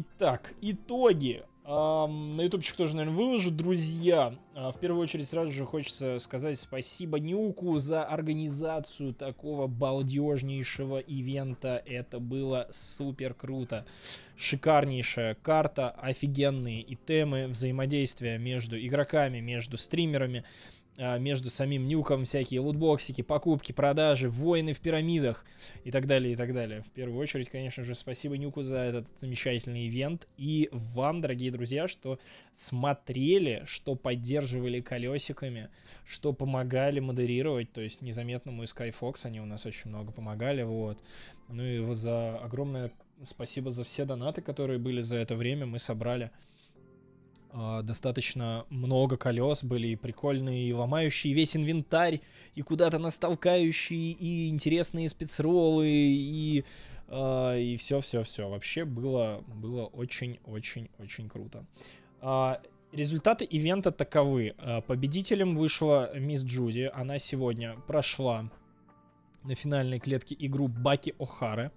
Итак, итоги. На ютубчик тоже, наверное, выложу, друзья. В первую очередь сразу же хочется сказать спасибо Нюку за организацию такого балдежнейшего ивента. Это было супер круто. Шикарнейшая карта, офигенные итемы, взаимодействия между игроками, между стримерами, между самим Нюком, всякие лутбоксики, покупки, продажи, войны в пирамидах и так далее, и так далее. В первую очередь, конечно же, спасибо Нюку за этот замечательный ивент и вам, дорогие друзья, что смотрели, что поддерживали колесиками, что помогали модерировать, то есть Незаметному и Skyfox, они у нас очень много помогали, вот. Ну и вот за огромное спасибо за все донаты, которые были за это время, мы собрали достаточно много колес, были и прикольные, и ломающие весь инвентарь, и куда-то нас толкающие, и интересные спецроллы, и все-все-все. Вообще было очень-очень-очень круто. Результаты ивента таковы. Победителем вышла Мисс Джуди. Она сегодня прошла на финальной клетке игру Баки Охары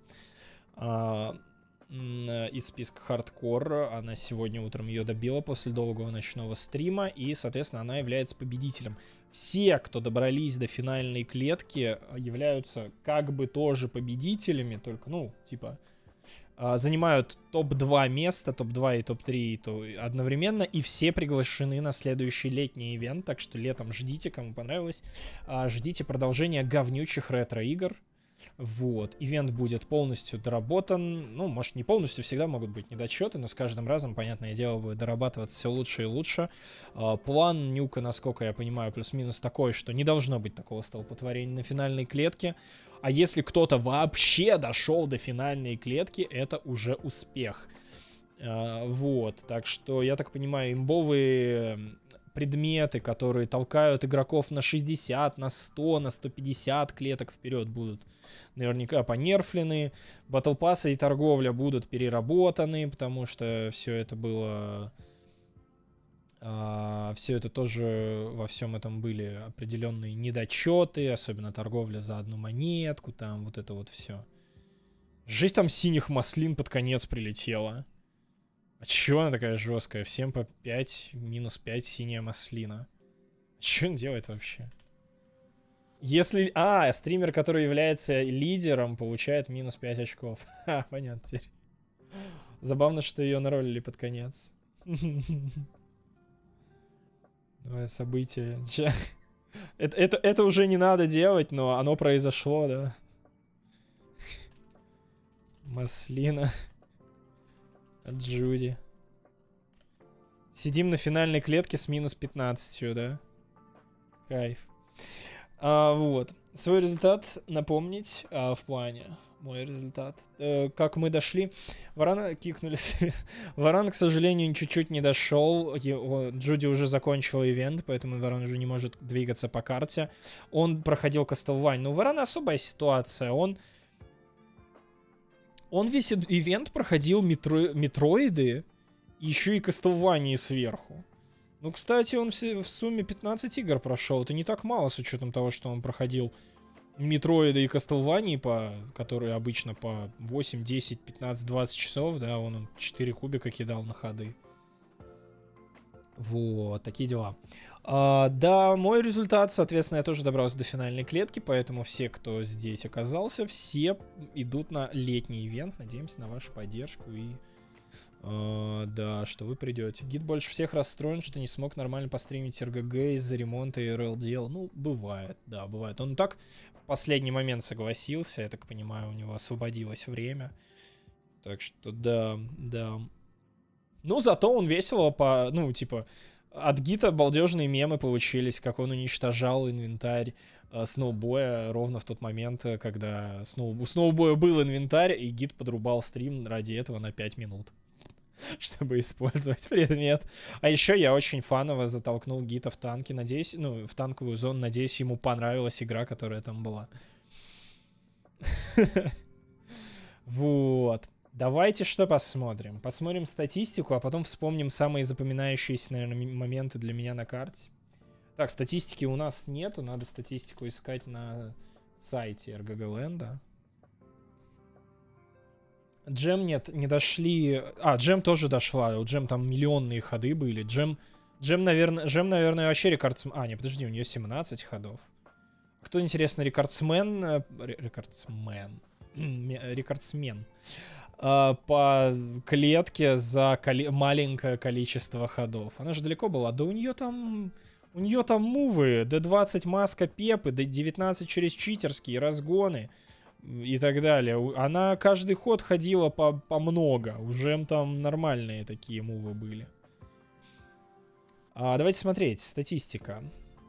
из списка хардкор. Она сегодня утром ее добила после долгого ночного стрима, и, соответственно, она является победителем. Все, кто добрались до финальной клетки, являются как бы тоже победителями, только, ну, типа, занимают топ-2 места, топ-2 и топ-3 одновременно, и все приглашены на следующий летний ивент, так что летом ждите, кому понравилось, ждите продолжения говнючих ретро-игр. Вот, ивент будет полностью доработан, ну, может, не полностью, всегда могут быть недочеты, но с каждым разом, понятное дело, будет дорабатываться все лучше и лучше. План Нюка, насколько я понимаю, плюс-минус такой, что не должно быть такого столпотворения на финальной клетке, а если кто-то вообще дошел до финальной клетки, это уже успех. Вот, так что, я так понимаю, имбовые предметы, которые толкают игроков на 60, на 100, на 150 клеток вперед, будут наверняка понерфлены. Батлпассы и торговля будут переработаны, потому что все это было... все это тоже, во всем этом были определенные недочеты, особенно торговля за одну монетку, там вот это вот все. Жесть, там синих маслин под конец прилетела. А чё она такая жесткая? Всем по 5, минус 5 синяя маслина. Чё он делает вообще? Если... А, стример, который является лидером, получает минус 5 очков. Ха, понятно теперь. Забавно, что ее наролили под конец. Новое событие. Это уже не надо делать, но оно произошло, да. Маслина. От Джуди. Сидим на финальной клетке с минус 15, да? Кайф. Вот. Свой результат напомнить в плане. Мой результат. Как мы дошли. Варана кикнулись. Варан, к сожалению, чуть-чуть не дошел. Джуди уже закончила ивент, поэтому Варан уже не может двигаться по карте. Он проходил Кастелвань. Но у Варана особая ситуация. Он весь ивент проходил метроиды, еще и Кастелвании сверху. Ну, кстати, он в сумме 15 игр прошел. Это не так мало с учетом того, что он проходил метроиды и Кастелвании, которые обычно по 8, 10, 15, 20 часов. Да, он 4 кубика кидал на ходы. Вот, такие дела. Да, мой результат, соответственно, я тоже добрался до финальной клетки, поэтому все, кто здесь оказался, все идут на летний ивент. Надеемся на вашу поддержку и, да, что вы придете. Гид больше всех расстроен, что не смог нормально постримить РГГ из-за ремонта и РЛ дел. Ну, бывает, да, бывает. Он так в последний момент согласился, я так понимаю, у него освободилось время. Так что, да, да. Ну, зато он весело по... Ну, типа, от Гита балдежные мемы получились, как он уничтожал инвентарь Сноубоя ровно в тот момент, когда у Сноубоя был инвентарь, и Гит подрубал стрим ради этого на 5 минут, чтобы использовать предмет. А еще я очень фаново затолкнул Гита в танки, надеюсь... Ну, в танковую зону, надеюсь, ему понравилась игра, которая там была. Вот. Давайте что посмотрим? Посмотрим статистику, а потом вспомним самые запоминающиеся, наверное, моменты для меня на карте. Так, статистики у нас нету, надо статистику искать на сайте rgg.land. Джем нет, не дошли. А, Джем тоже дошла. У Джем там миллионные ходы были. Джем, наверное, вообще рекордсмен. А, не, подожди, у нее 17 ходов. Кто, интересно, рекордсмен? Рекордсмен. По клетке за маленькое количество ходов. Она же далеко была. Да у нее там мувы. Д20 маска пепы, Д19 через читерские, разгоны и так далее. Она каждый ход ходила по много. Уже там нормальные такие мувы были. Давайте смотреть. Статистика.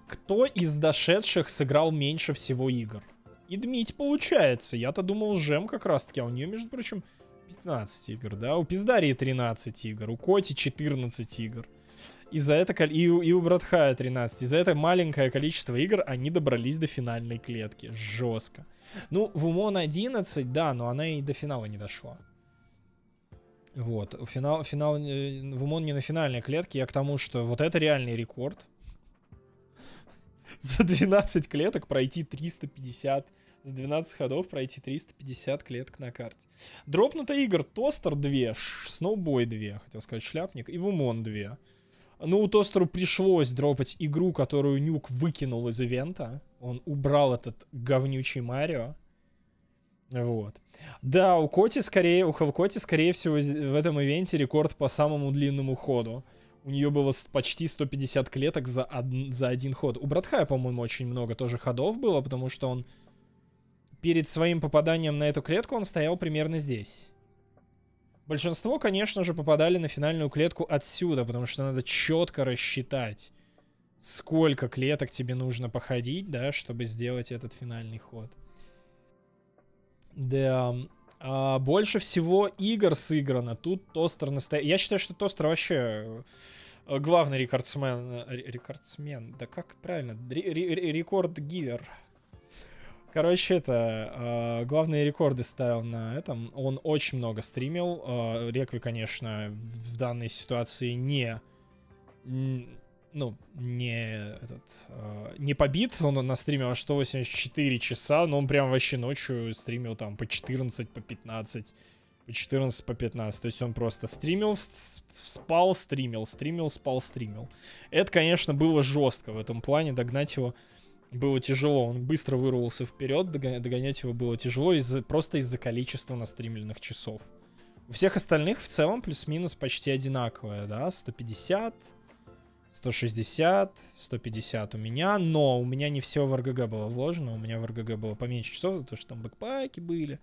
Кто из дошедших сыграл меньше всего игр? Идмить, получается. Я-то думал, Жем как раз-таки. А у нее, между прочим, 15 игр, да? У Пиздарии 13 игр. У Коти 14 игр. И за это... И у Братхая 13. И за это маленькое количество игр они добрались до финальной клетки. Жестко. Ну, Вумон 11, да, но она и до финала не дошла. Вот. Финал Вумон не на финальной клетке. Я к тому, что вот это реальный рекорд. За 12 клеток пройти 350... С 12 ходов пройти 350 клеток на карте. Дропнуто игр. Тостер 2, Сноубой 2, хотел сказать Шляпник, и Вумон 2. Ну, Тостеру пришлось дропать игру, которую Нюк выкинул из ивента. Он убрал этот говнючий Марио. Вот. Да, у Коти, скорее всего, в этом ивенте рекорд по самому длинному ходу. У нее было почти 150 клеток за один ход. У Братхая, по-моему, очень много тоже ходов было, потому что он перед своим попаданием на эту клетку он стоял примерно здесь. Большинство, конечно же, попадали на финальную клетку отсюда, потому что надо четко рассчитать, сколько клеток тебе нужно походить, да, чтобы сделать этот финальный ход. Да... больше всего игр сыграно. Тут Тостер настоящий. Я считаю, что Тостер вообще главный рекордсмен. Рекордсмен. Да как правильно? Рекорд-гивер. Короче, это главные рекорды ставил на этом. Он очень много стримил. Рекви, конечно, в данной ситуации не... Ну, не побит, он на стриме аж 184 часа, но он прям вообще ночью стримил там по 14, по 15, по 14, по 15. То есть он просто стримил, спал, стримил, стримил, спал, стримил. Это, конечно, было жестко в этом плане, догнать его было тяжело. Он быстро вырвался вперед, догонять его было тяжело просто из-за количества настримленных часов. У всех остальных в целом плюс-минус почти одинаковое, да, 150... 160, 150 у меня, но у меня не все в РГГ было вложено, у меня в РГГ было поменьше часов, потому что там бэкпаки были,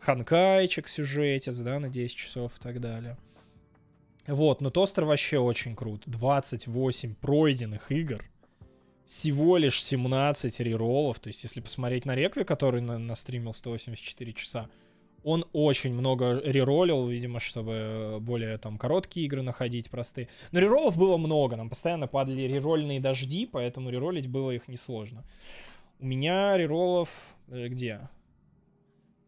ханкайчик сюжетец, да, на 10 часов и так далее. Вот, но Тостер вообще очень крут. 28 пройденных игр, всего лишь 17 реролов, то есть если посмотреть на Рекви, который настримил 184 часа, он очень много реролил, видимо, чтобы более там короткие игры находить, простые. Но реролов было много, нам постоянно падали рерольные дожди, поэтому реролить было их несложно. У меня реролов... Где?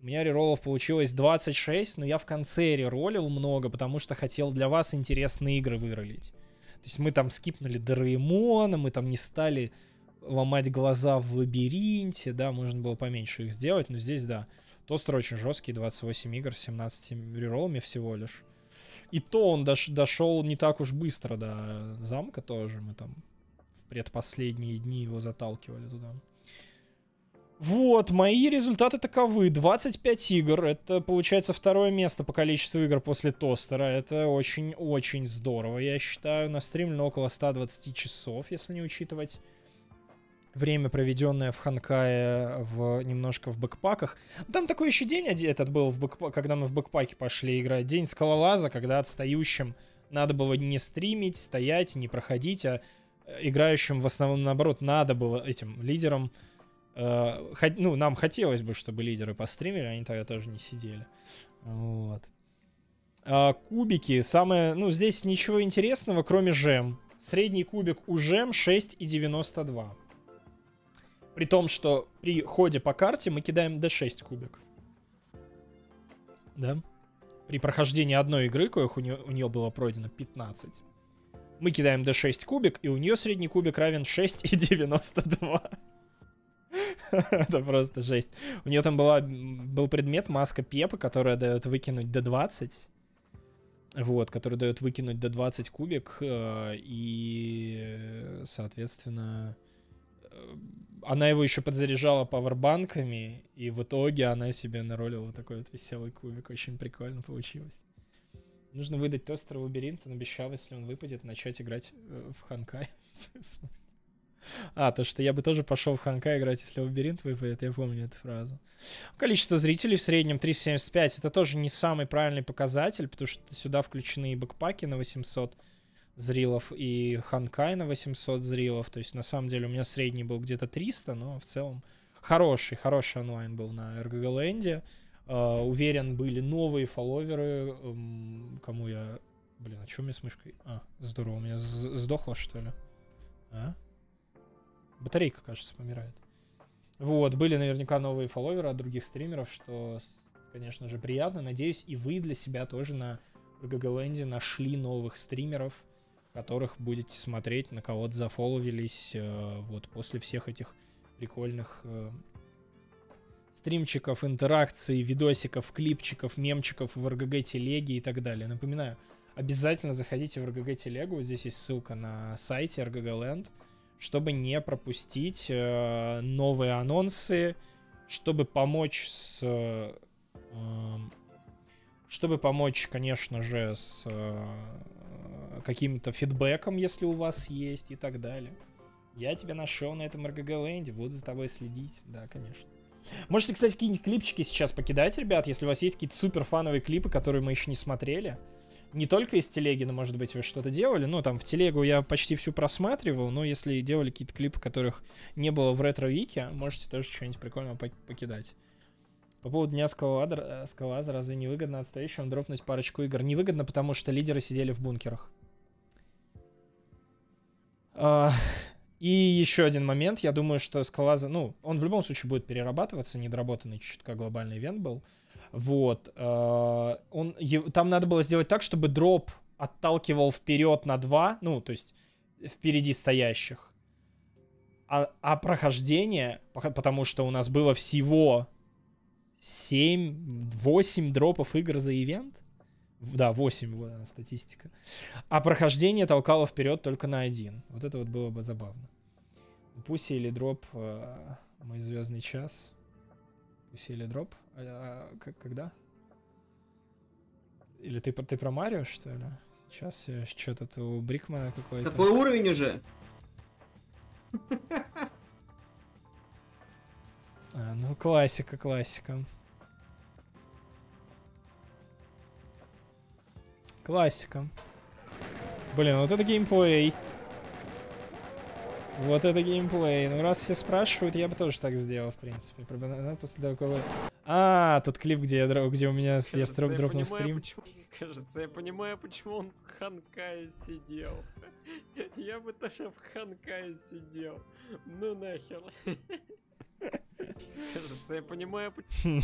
У меня реролов получилось 26, но я в конце реролил много, потому что хотел для вас интересные игры выролить. То есть мы там скипнули Дораэмона, мы там не стали ломать глаза в лабиринте, да, можно было поменьше их сделать, но здесь, да... Тостер очень жесткий, 28 игр, 17 реролами всего лишь. И то он дошел не так уж быстро до замка тоже. Мы там в предпоследние дни его заталкивали туда. Вот, мои результаты таковы. 25 игр. Это, получается, второе место по количеству игр после Тостера. Это очень-очень здорово, я считаю. На стриме около 120 часов, если не учитывать... время, проведенное в Ханкае, немножко в бэкпаках. Там такой еще день этот был, когда мы в бэкпаке пошли играть. День скалолаза, когда отстающим надо было не стримить, стоять, не проходить, а играющим в основном, наоборот, надо было этим лидерам... ну, нам хотелось бы, чтобы лидеры постримили, они тогда тоже не сидели. Вот. Кубики. Самое... Ну, здесь ничего интересного, кроме Жем. Средний кубик у Жем 6,92. При том, что при ходе по карте мы кидаем D6 кубик. Да? При прохождении одной игры, коих у нее было пройдено 15, мы кидаем D6 кубик, и у нее средний кубик равен 6,92. Это просто жесть. У нее там был предмет маска Пепа, которая дает выкинуть до 20. Вот, который дает выкинуть до 20 кубик. И, соответственно, она его еще подзаряжала пауэрбанками. И в итоге она себе наролила такой вот веселый кубик. Очень прикольно получилось. Нужно выдать Тостер лабиринт. Он обещал, если он выпадет, начать играть в Ханкай. В смысле? А, то, что я бы тоже пошел в Ханкай играть, если лабиринт выпадет, я помню эту фразу. Количество зрителей в среднем 375. Это тоже не самый правильный показатель, потому что сюда включены и бэкпаки на 800 зрилов, и Ханкай на 800 зрилов. То есть, на самом деле, у меня средний был где-то 300, но в целом хороший онлайн был на RGG Land. Уверен, были новые фолловеры. Кому я... Блин, а что у меня с мышкой? А, здорово, у меня сдохло, что ли? А? Батарейка, кажется, помирает. Вот, были наверняка новые фолловеры от других стримеров, что, конечно же, приятно. Надеюсь, и вы для себя тоже на RGG Land нашли новых стримеров, которых будете смотреть, на кого-то зафолловились вот после всех этих прикольных стримчиков, интеракций, видосиков, клипчиков, мемчиков в RGG-телеге и так далее. Напоминаю, обязательно заходите в RGG-телегу, вот здесь есть ссылка на сайте RGG Land, чтобы не пропустить новые анонсы, чтобы помочь, конечно же, с каким-то фидбэком, если у вас есть, и так далее. Я тебя нашел на этом RGG Land, буду за тобой следить, да, конечно. Можете, кстати, какие-нибудь клипчики сейчас покидать, ребят, если у вас есть какие-то супер фановые клипы, которые мы еще не смотрели. Не только из телеги, но, может быть, вы что-то делали. Ну, там, в телегу я почти всю просматривал, но если делали какие-то клипы, которых не было в ретро-вике, можете тоже что-нибудь прикольного покидать. По поводу дня скалолаза, разве невыгодно отстающим дропнуть парочку игр? Невыгодно, потому что лидеры сидели в бункерах. И еще один момент. Я думаю, что скалолаза... Ну, он в любом случае будет перерабатываться, недоработанный чуть-чуть, как глобальный ивент был. Вот. Там надо было сделать так, чтобы дроп отталкивал вперед на 2, ну, то есть впереди стоящих. А прохождение, потому что у нас было всего 8 дропов игр за ивент. Да, 8, вот она, статистика. А прохождение толкало вперед только на 1. Вот это вот было бы забавно. Пуси или дроп, мой звездный час. Или дроп? Когда? Или ты про Марио, что ли? Сейчас что-то у Брикмана какой-то. Какой уровень уже? Ну, классика. Блин, вот это геймплей. Вот это геймплей. Ну, раз все спрашивают, я бы тоже так сделал, в принципе. После того, как... А, тот клип, где у меня я дропнул стрим. Кажется, я понимаю, почему он в Ханкае сидел. Я бы тоже в Ханкае сидел. Ну нахер. Кажется, я понимаю, почему...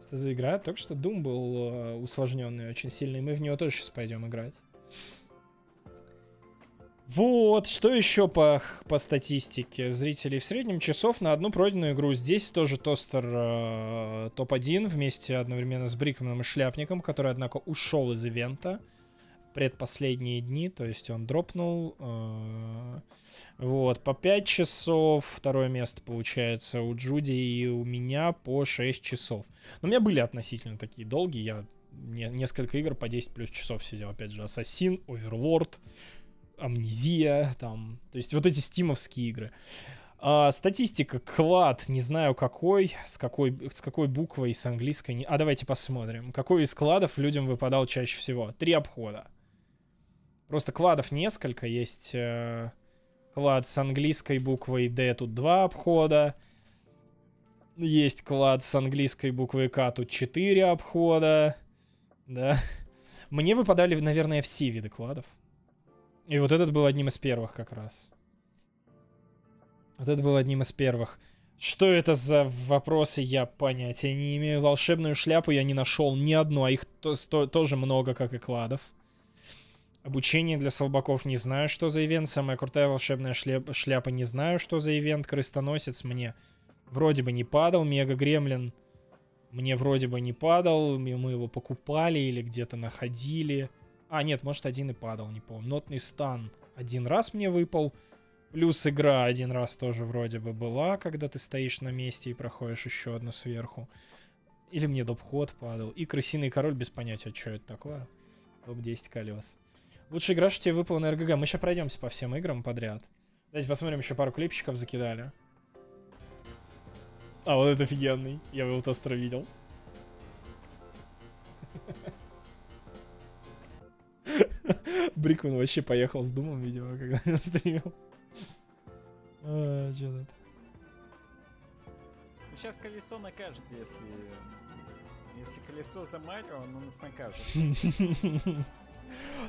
Что за игра? Только что Doom был усложненный очень сильный. Мы в него тоже сейчас пойдем играть. Вот, что еще по статистике зрителей в среднем часов на одну пройденную игру. Здесь тоже Тостер топ-1 вместе одновременно с Брикманом и Шляпником, который, однако, ушел из ивента в предпоследние дни, то есть он дропнул. Вот, по 5 часов второе место получается у Джуди и у меня по 6 часов. Но у меня были относительно такие долгие, я несколько игр по 10 плюс часов сидел, опять же, Ассасин, Оверлорд, Амнезия, там, то есть вот эти стимовские игры. Статистика, клад, не знаю какой, с какой буквой, с английской. А давайте посмотрим, какой из кладов людям выпадал чаще всего. 3 обхода. Просто кладов несколько. Есть клад с английской буквой D, тут 2 обхода. Есть клад с английской буквой К, тут 4 обхода. Да. Мне выпадали, наверное, все виды кладов. И вот этот был одним из первых как раз. Что это за вопросы, я понятия не имею. Волшебную шляпу я не нашел ни одну, а их тоже много, как и кладов. Обучение для слабаков не знаю, что за ивент. Самая крутая волшебная шляпа не знаю, что за ивент. Крестоносец мне Вроде бы не падал. Мега Гремлин мне вроде бы не падал. Мы его покупали или где-то находили. А, нет, может, один и падал, не помню. Нотный стан один раз мне выпал. Плюс игра один раз тоже вроде бы была, когда ты стоишь на месте и проходишь еще одну сверху. Или мне доп-ход падал. И крысиный король, без понятия, что это такое. Топ-10 колес. Лучшая игра, что тебе выпала на РГГ. Мы сейчас пройдемся по всем играм подряд. Давайте посмотрим, еще пару клипчиков закидали. А, вот это офигенный. Я его Тостер видел. Брикман вообще поехал с Думом, видимо, когда я стримил. Че тут? Сейчас колесо накажет, если колесо за Марио, оно нас накажет.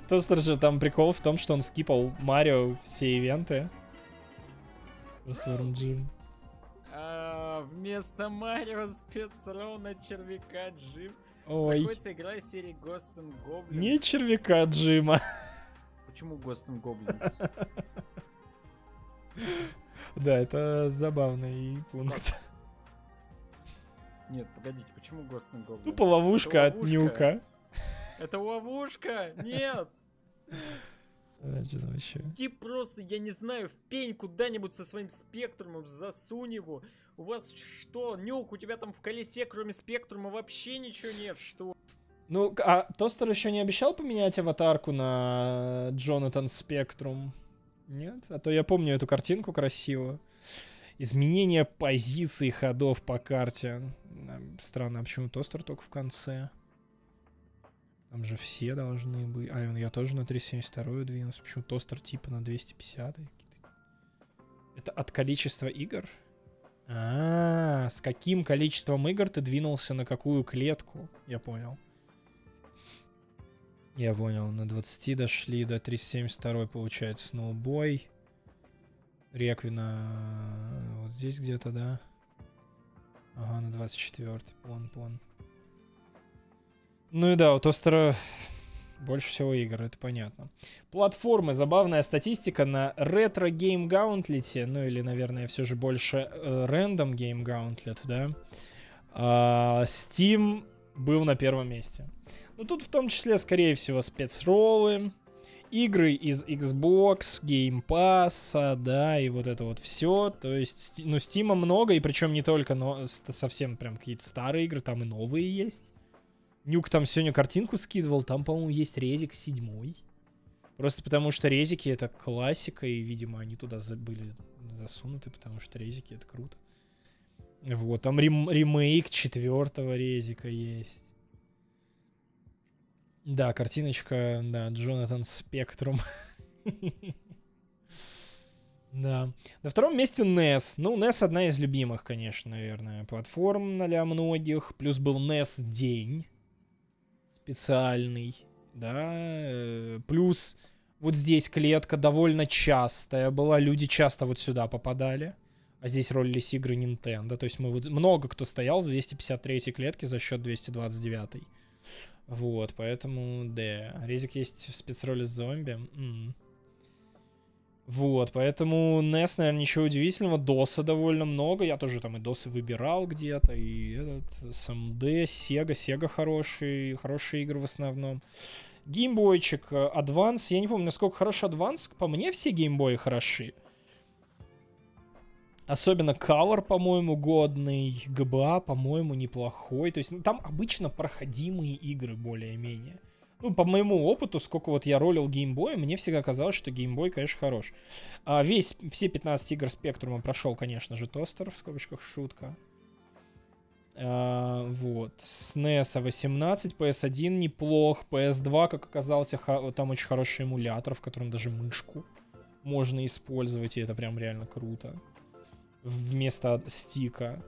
Тостер же, там прикол в том, что он скипал Марио все ивенты. С Джим. Вместо Марио спецрона червяка Джим. Ой. Какой-то игра из серии Ghost and Goblins. Не червяка Джима. Почему Ghost and Goblins? Да, это забавный пункт. Нет, погодите, почему Ghost and Goblins? Тупо ловушка от Нюка. Это ловушка! Нет! Иди просто, я не знаю, в пень куда-нибудь со своим спектрумом, засунь его. У вас что, Нюк, у тебя там в колесе, кроме спектрума, вообще ничего нет, что? Ну, а Тостер еще не обещал поменять аватарку на Джонатан Спектрум? Нет? А то я помню эту картинку красивую. Изменение позиции ходов по карте. Странно, а почему Тостер только в конце? Там же все должны быть. А, я тоже на 372-ю двинулся. Почему Тостер типа на 250-й? Это от количества игр? А, с каким количеством игр ты двинулся на какую клетку? Я понял. Я понял. На 20 дошли, до 372-й получается Сноубой. Реквина вот здесь где-то, да? Ага, на 24-й. Пон-пон. Ну и да, у Тостера больше всего игр, это понятно. Платформы. Забавная статистика на ретро гейм гаунтлете, ну или, наверное, все же больше рандом гейм гаунтлет, да. Steam был на первом месте. Но тут в том числе, скорее всего, спецроллы, игры из Xbox, Game Pass, да, и вот это вот все. То есть, ну, Steam много, и причем не только, но совсем прям какие-то старые игры, там и новые есть. Нюк там сегодня картинку скидывал, там, по-моему, есть резик 7. Просто потому что резики — это классика, и, видимо, они туда были засунуты, потому что резики — это круто. Вот, там ремейк 4-го резика есть. Да, картиночка, да, Джонатан Спектрум. Да. На втором месте NES. Ну, NES одна из любимых, конечно, наверное, платформ для многих. Плюс был NES день. Специальный, да, плюс вот здесь клетка довольно частая была, люди часто вот сюда попадали, а здесь ролились игры Nintendo, то есть мы вот, много кто стоял в 253-й клетке за счет 229-й, вот, поэтому, да, резик есть в спецроле с зомби, вот, поэтому NES, наверное, ничего удивительного, доса довольно много, я тоже там и досы выбирал где-то, и этот, SMD, Sega хороший, хорошие игры в основном. Геймбойчик, Advance, я не помню, насколько хорош Advance, по мне все геймбои хороши. Особенно Color, по-моему, годный, GBA, по-моему, неплохой, то есть ну, там обычно проходимые игры более-менее. Ну, по моему опыту, сколько вот я ролил геймбой, мне всегда казалось, что геймбой, конечно, хорош. Все 15 игр спектрума прошел, конечно же, Тостер, в скобочках шутка. Вот. С NES 18, PS1 неплох, PS2, как оказалось, там очень хороший эмулятор, в котором даже мышку можно использовать, и это прям реально круто. Вместо стика.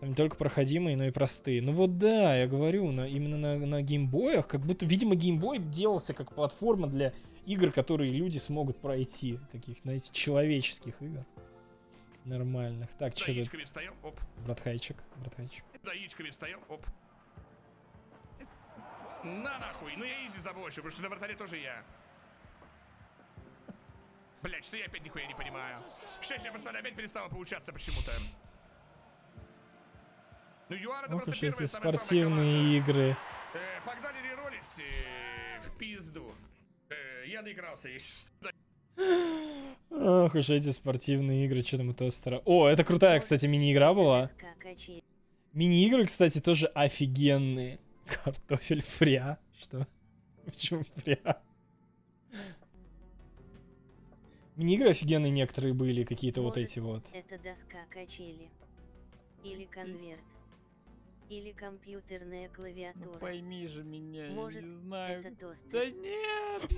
Там не только проходимые, но и простые. Ну вот да, я говорю, именно на геймбоях, как будто, видимо, геймбой делался как платформа для игр, которые люди смогут пройти. Таких, знаете, человеческих игр. Нормальных. Так, что тут? Братхайчик. Да, яичками встаем, оп. На нахуй, ну я изи забочу, потому что на вратаре тоже я. Блять, что я опять нихуя не понимаю. Сейчас я, пацаны, опять перестала получаться почему-то. Вот уж эти спортивные игры. Погнали реролить в пизду. Я доигрался. Ох уж эти спортивные игры, что там у Тостера. О, это крутая, кстати, мини-игра была. Мини-игры, кстати, тоже офигенные. Картофель фря. Что? Почему фря? Мини-игры офигенные некоторые были, какие-то вот эти вот. Это доска качели. Или конверт. Или компьютерная клавиатура. Ну, пойми же меня, может, я не знаю. Это Тостер. Да нет,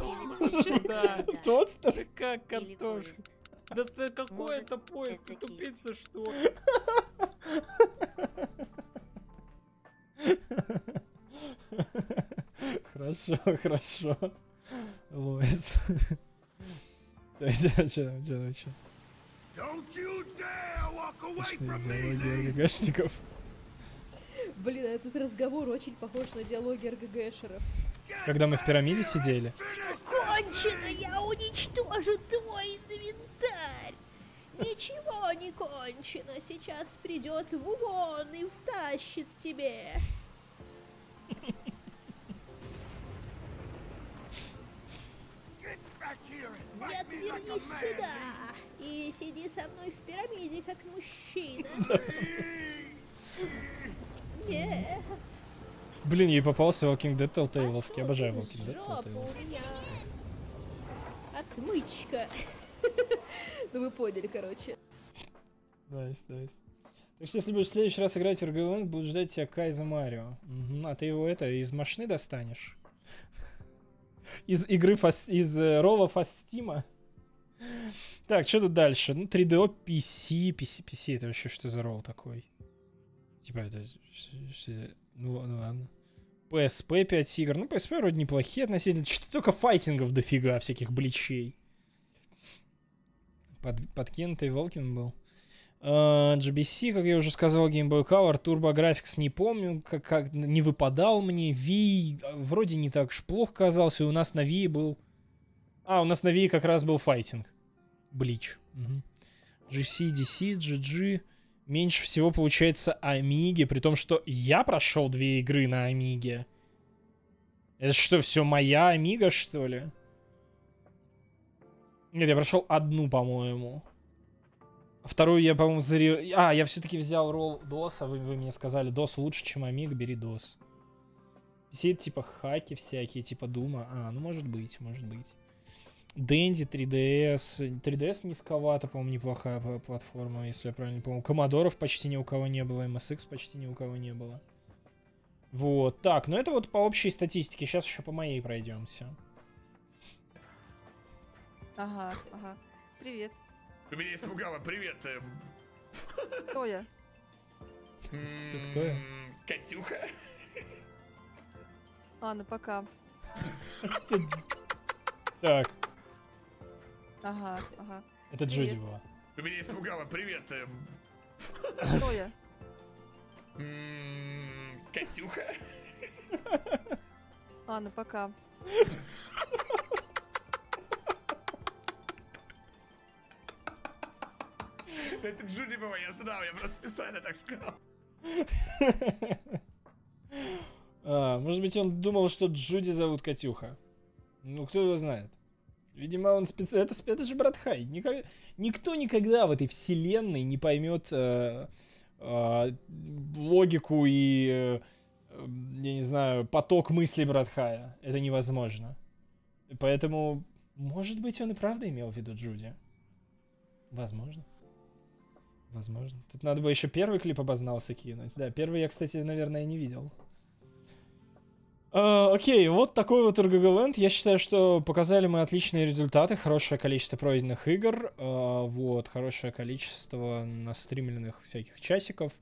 ну Тостер? Как картошка? Да какой это поезд? Ты тупица, что ли? Хорошо, хорошо. Лоис. Че? Отличные диалоги РГГшников. Блин, этот разговор очень похож на диалоги РГГшеров. Когда мы в пирамиде сидели. Кончено, я уничтожу твой инвентарь. Ничего не кончено, сейчас придет Вумон и втащит тебе. Нет, вернись сюда и сиди со мной в пирамиде как мужчина. Нет. Блин, ей попался Walking Dead Telltale-овский. Обожаю Walking Dead Telltale-овский. Отмычка. Ну вы поняли, короче. Найс, найс. Так что если будешь в следующий раз играть в RGG Land, будут ждать тебя Кайза Марио. А ты его это из машины достанешь? Из игры, из рова фастима. Так, что тут дальше? Ну, 3DO, PC, это вообще что за ролл такой? Типа это... Ну ладно. PSP 5 игр. Ну, PSP вроде неплохие относительно. Что только файтингов дофига, всяких бличей. Подкинутый Волкин был. GBC, как я уже сказал, Game Boy Color, Turbo Graphics не помню, как не выпадал мне. Wii вроде не так уж плохо казался, и у нас на Wii был... А, у нас на Wii как раз был файтинг. Блич. Угу. GC, DC, GG. Меньше всего получается Амиги, при том, что я прошел две игры на Амиге. Это что, все моя Амига, что ли? Нет, я прошел одну, по-моему. Вторую я, по-моему, я все-таки взял ролл DOS, вы мне сказали, DOS лучше, чем Амиг, бери DOS. Все это типа хаки всякие, типа Дума. А, ну может быть, может быть. Dendy, 3DS. 3DS низковато, по-моему, неплохая платформа, если я правильно помню. Коммодоров почти ни у кого не было, MSX почти ни у кого не было. Вот, так, ну это вот по общей статистике. Сейчас еще по моей пройдемся. Ага, ага. Привет. Ты меня испугала, привет. Кто я? Что, кто я? Катюха. Ладно, пока. Так. Ага, ага. Это Джуди была. Ты меня испугала, привет. Кто я? Катюха. Ладно, пока. Это Джуди была, я знал, я просто специально так сказал. А, может быть, он думал, что Джуди зовут Катюха. Ну, кто его знает. Видимо, он специально... Это же Братхай. Никто никогда в этой вселенной не поймет логику и, я не знаю, поток мыслей Братхая. Это невозможно. Поэтому, может быть, он и правда имел в виду Джуди. Возможно. Возможно. Тут надо бы еще первый клип обознался кинуть. Да, первый я, кстати, наверное, не видел. Окей, вот такой вот RGG Land. Я считаю, что показали мы отличные результаты. Хорошее количество пройденных игр. Вот, хорошее количество настримленных всяких часиков.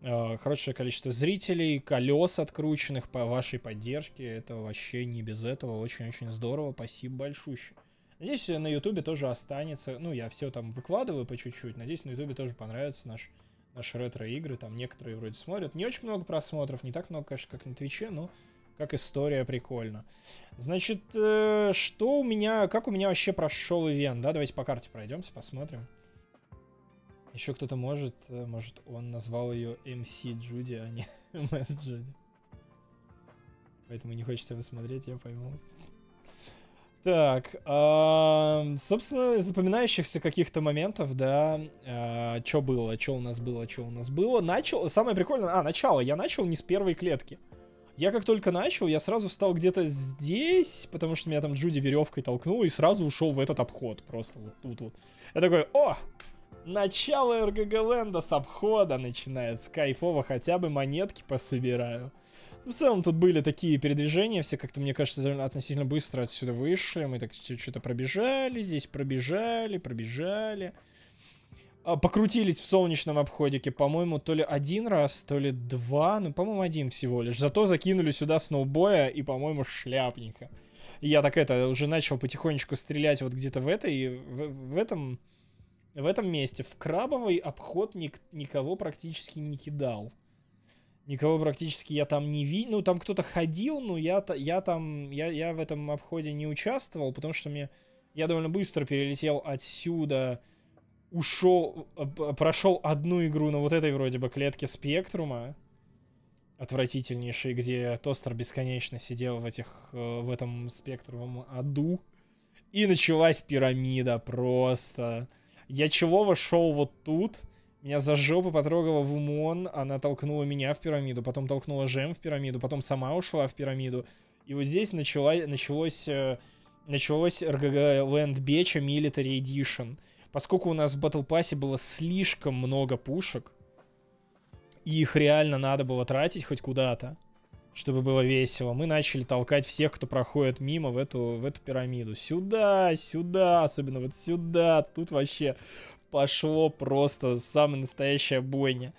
Хорошее количество зрителей. Колес открученных по вашей поддержке. Это вообще не без этого. Очень-очень здорово. Спасибо большущее. Надеюсь, на Ютубе тоже останется. Ну, я все там выкладываю по чуть-чуть. Надеюсь, на Ютубе тоже понравятся наши ретро-игры. Там некоторые вроде смотрят. Не очень много просмотров. Не так много, конечно, как на Твиче, но как история прикольно. Значит, что у меня... Как у меня вообще прошел ивент, да? Давайте по карте пройдемся, посмотрим. Еще кто-то может он назвал ее MC Джуди, а не MS Джуди. Поэтому не хочется его смотреть, я пойму. Так, собственно, из запоминающихся каких-то моментов, да, что было, что у нас было, Начал, самое прикольное, начало, я начал не с первой клетки. Я как только начал, я сразу встал где-то здесь, потому что меня там Джуди веревкой толкнула и сразу ушел в этот обход, просто вот тут вот. Я такой, о, начало РГГ-ленда с обхода начинается, кайфово, хотя бы монетки пособираю. В целом тут были такие передвижения, все как-то, мне кажется, относительно быстро отсюда вышли. Мы так что-то пробежали, здесь пробежали. Покрутились в солнечном обходике, по-моему, то ли один раз, то ли два, ну, по-моему, один всего лишь. Зато закинули сюда Сноубоя и, по-моему, Шляпника. И я так это, уже начал потихонечку стрелять вот где-то в этой, в этом месте. В крабовый обход никого практически не кидал. Никого практически я там не видел. Ну, там кто-то ходил, но я в этом обходе не участвовал, потому что я довольно быстро перелетел отсюда, ушел, прошел одну игру на вот этой вроде бы клетке Спектрума, отвратительнейшей, где Тостер бесконечно сидел в этом спектровом аду. И началась пирамида просто. Я челово шел вот тут. Меня за жопу потрогала Вумон, она толкнула меня в пирамиду, потом толкнула Жем в пирамиду, потом сама ушла в пирамиду. И вот здесь началось RGG Land Беча Military Edition. Поскольку у нас в Battle Pass'е было слишком много пушек, и их реально надо было тратить хоть куда-то, чтобы было весело, мы начали толкать всех, кто проходит мимо, в эту пирамиду. Сюда, особенно вот сюда, тут вообще... Пошло просто самая настоящая бойня.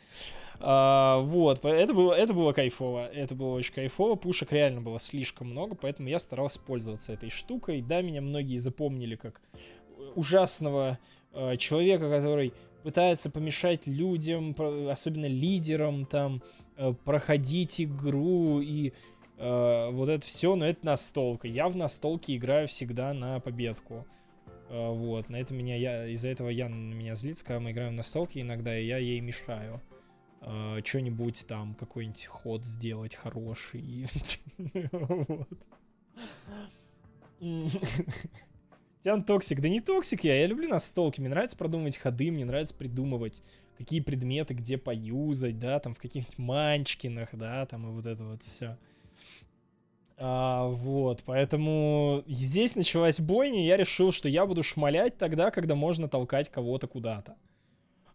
Вот, это было кайфово. Это было очень кайфово. Пушек реально было слишком много, поэтому я старался пользоваться этой штукой. Да, меня многие запомнили как ужасного человека, который пытается помешать людям, особенно лидерам, там, проходить игру и вот это все. Но это настолка. Я в настолке играю всегда на победку. Вот, из-за этого Яна на меня злится, когда мы играем в настолки иногда, и я ей мешаю. Что-нибудь там, какой-нибудь ход сделать хороший. Тян токсик. Да не токсик я люблю настолки. Мне нравится продумывать ходы, мне нравится придумывать, какие предметы где поюзать, да, там в каких-нибудь манчкинах, да, там и вот это вот все. Вот, поэтому здесь началась бойня, и я решил, что я буду шмалять тогда, когда можно толкать кого-то куда-то.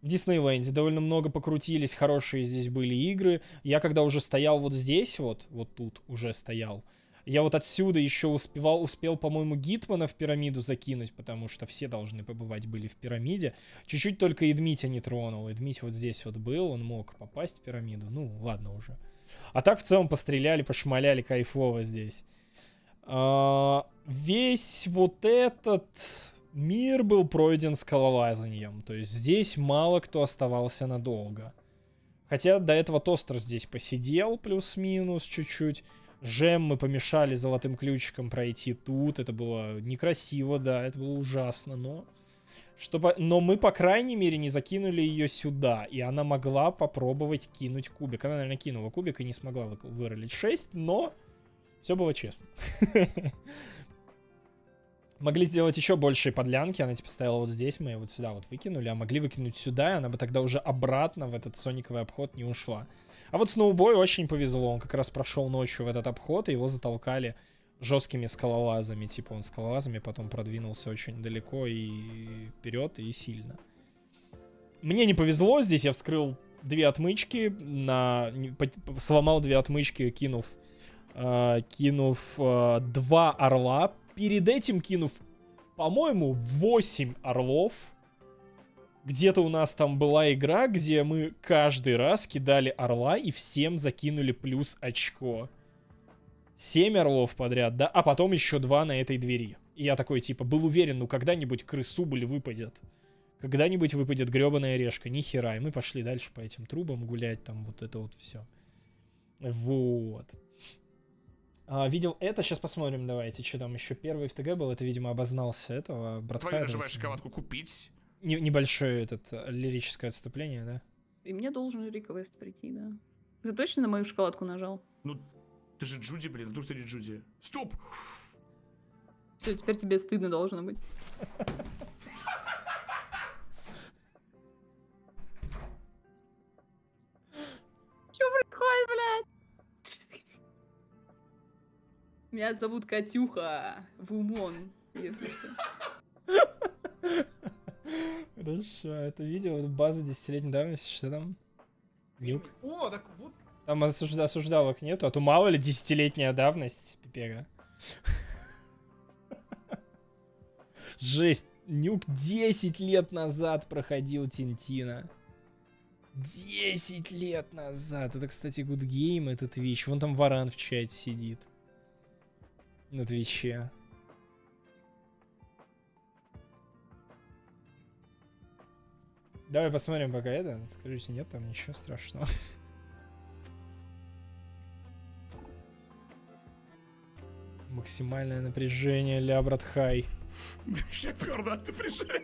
В Диснейленде довольно много покрутились, хорошие здесь были игры. Я когда уже стоял вот здесь, вот тут уже стоял, я вот отсюда еще успел, по-моему, Гитмана в пирамиду закинуть, потому что все должны побывать были в пирамиде. Чуть-чуть только Идмитя не тронул. Идмить вот здесь вот был, он мог попасть в пирамиду, ну ладно уже. А так в целом постреляли, пошмаляли кайфово здесь. Весь вот этот мир был пройден скалолазанием. То есть здесь мало кто оставался надолго. Хотя до этого Тостер здесь посидел плюс-минус чуть-чуть. Жем мы помешали золотым ключиком пройти тут. Это было некрасиво, да, это было ужасно, но... Но мы, по крайней мере, не закинули ее сюда. И она могла попробовать кинуть кубик. Она, наверное, кинула кубик и не смогла вырулить 6, но все было честно. Могли сделать еще большие подлянки. Она типа стояла вот здесь, мы ее вот сюда вот выкинули. А могли выкинуть сюда, и она бы тогда уже обратно в этот сониковый обход не ушла. А вот Сноубой очень повезло. Он как раз прошел ночью в этот обход, и его затолкали... жесткими скалолазами, типа он скалолазами потом продвинулся очень далеко и вперед, и сильно. Мне не повезло, здесь я вскрыл две отмычки, сломал две отмычки, кинув два орла, перед этим кинув, по-моему, 8 орлов. Где-то у нас там была игра, где мы каждый раз кидали орла и всем закинули плюс очко. 7 орлов подряд, да, а потом еще 2 на этой двери. И я такой, типа, был уверен, ну когда-нибудь крысубль выпадет. Когда-нибудь выпадет гребаная решка, нихера. И мы пошли дальше по этим трубам гулять, там вот это вот все. Вот. Видел это, сейчас посмотрим, давайте, что там еще. Первый в ТГ был, это, видимо, обознался этого. Братхай. Твою нажимаешь шоколадку «Купить», небольшое лирическое отступление, да? И мне должен реквест прийти, да. Ты точно на мою шоколадку нажал? Ну, ты же Джуди, блин, вдруг ты не Джуди. Стоп! Все, теперь тебе стыдно должно быть. Что происходит, блядь? Меня зовут Катюха. Вумон. Хорошо, это видео база 10-летней давности, что там? Нюк. О, так вот. Там осуждалок нету, а то мало ли 10-летняя давность, пипера. Жесть, Нюк 10 лет назад проходил Тинтина. 10 лет назад. Это, кстати, Good Game, это Twitch. Вон там Варан в чате сидит. На Твиче. Давай посмотрим пока это. Скажите, нет там ничего страшного. Максимальное напряжение ля Братхай. Шепёрно от напряжения.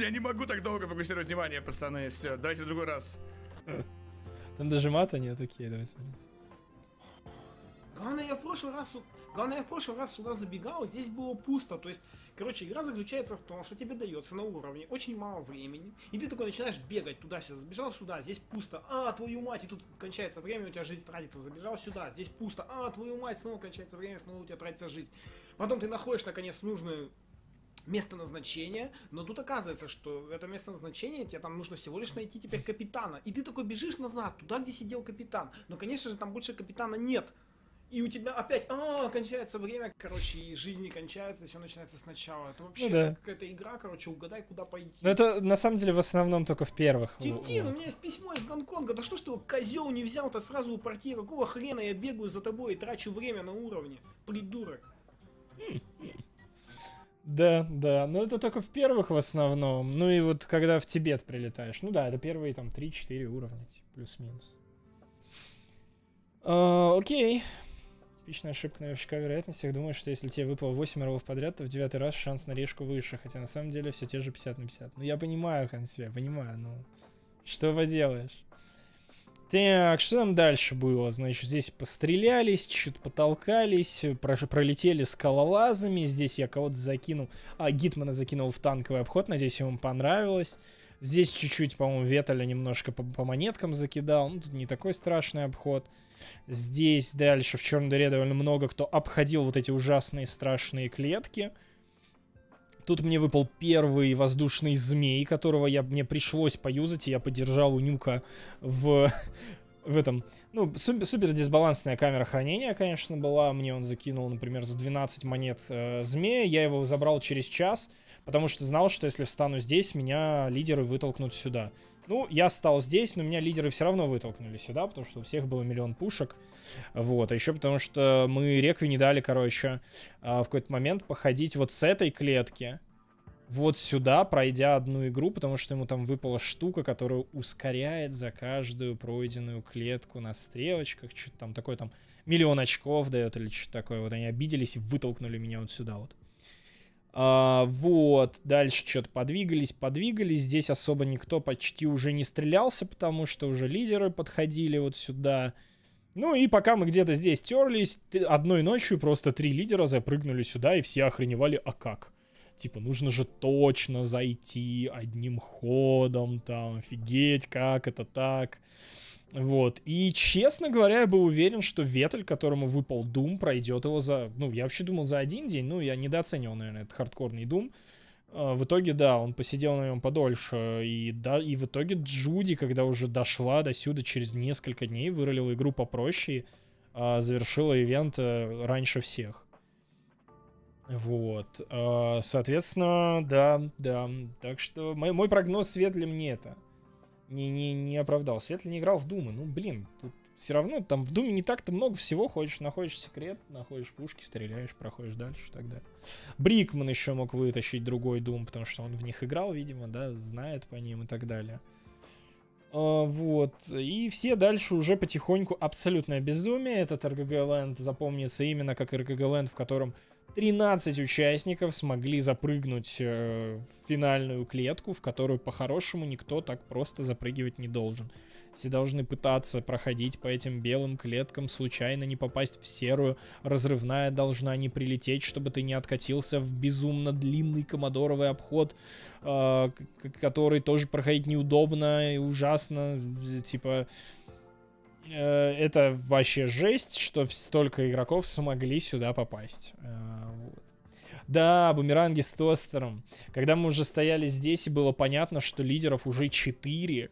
Я не могу так долго фокусировать внимание, пацаны. Все, давайте в другой раз. Там даже мата нет, окей, давай смотреть. Главное, я в прошлый раз сюда забегал, здесь было пусто. То есть, короче, игра заключается в том, что тебе дается на уровне очень мало времени, и ты такой начинаешь бегать туда-сюда, забежал сюда, здесь пусто, а, твою мать, и тут кончается время, у тебя жизнь тратится, забежал сюда, здесь пусто, а, твою мать, снова кончается время, снова у тебя тратится жизнь. Потом ты находишь, наконец, нужную... место назначения, но тут оказывается, что это место назначения, тебе там нужно всего лишь найти теперь капитана. И ты такой бежишь назад, туда, где сидел капитан. Но, конечно же, там больше капитана нет. И у тебя опять, кончается время, короче, и жизни кончаются, и все начинается сначала. Это вообще какая-то игра, короче, угадай, куда пойти. Но это, на самом деле, в основном только в первых. Тинтин, у меня есть письмо из Гонконга, да что ж ты его, козел, не взял-то сразу у партии? Какого хрена я бегаю за тобой и трачу время на уровне? Придурок. Да, да, но это только в первых в основном. Ну и вот когда в Тибет прилетаешь. Ну да, это первые там 3-4 уровня, плюс-минус. Окей. Типичная ошибка новичка вероятности. Я думаю, что если тебе выпало 8 роллов подряд, то в 9 раз шанс на решку выше. Хотя на самом деле все те же 50 на 50. Ну я понимаю, Хансве, понимаю, но что поделаешь. Так, что там дальше было? Значит, здесь пострелялись, чуть потолкались, пролетели скалолазами. Здесь я кого-то закинул. Гитмана закинул в танковый обход. Надеюсь, ему понравилось. Здесь чуть-чуть, по-моему, Веталя немножко по монеткам закидал. Ну, тут не такой страшный обход. Здесь дальше в черной дыре довольно много кто обходил вот эти ужасные страшные клетки. Тут мне выпал первый воздушный змей, которого мне пришлось поюзать, и я подержал у Нюка в этом... Ну, супер дисбалансная камера хранения, конечно, была. Мне он закинул, например, за 12 монет змея. Я его забрал через час, потому что знал, что если встану здесь, меня лидеры вытолкнут сюда. Ну, я стал здесь, но меня лидеры все равно вытолкнули сюда, потому что у всех было миллион пушек. Вот, а еще потому что мы Рекви не дали, короче, в какой-то момент походить вот с этой клетки вот сюда, пройдя одну игру, потому что ему там выпала штука, которая ускоряет за каждую пройденную клетку на стрелочках, что-то там такое, там миллион очков дает или что-то такое. Вот они обиделись и вытолкнули меня вот сюда вот. Вот, дальше что-то подвигались, здесь особо никто почти уже не стрелялся, потому что уже лидеры подходили вот сюда. Ну и пока мы где-то здесь терлись, одной ночью просто 3 лидера запрыгнули сюда, и все охреневали, а как? Типа, нужно же точно зайти одним ходом, там, офигеть, как это так? Вот, и, честно говоря, я был уверен, что Веталь, которому выпал Doom, пройдет его за... Ну, я вообще думал за один день, ну, я недооценил, наверное, этот хардкорный Doom. В итоге, да, он посидел на нем подольше, и, да, и в итоге Джуди, когда уже дошла до сюда, через несколько дней вырулила игру попроще, завершила ивент раньше всех. Вот, соответственно, да, так что мой прогноз светлым мне это. Не оправдал. Светлый не играл в Думы. Ну, блин, тут все равно там в Думе не так-то много всего. Ходишь, находишь секрет, находишь пушки, стреляешь, проходишь дальше и так далее. Брикман еще мог вытащить другой Дум, потому что он в них играл, видимо, да, знает по ним и так далее. Вот. И все дальше уже потихоньку абсолютное безумие. Этот RGG Land запомнится именно как RGG Land, в котором 13 участников смогли запрыгнуть в финальную клетку, в которую по-хорошему никто так просто запрыгивать не должен. Все должны пытаться проходить по этим белым клеткам, случайно не попасть в серую. Разрывная должна не прилететь, чтобы ты не откатился в безумно длинный комодоровый обход, который тоже проходить неудобно и ужасно. Типа, это вообще жесть, что столько игроков смогли сюда попасть. Вот. Да, бумеранги с тостером. Когда мы уже стояли здесь, и было понятно, что лидеров уже 4.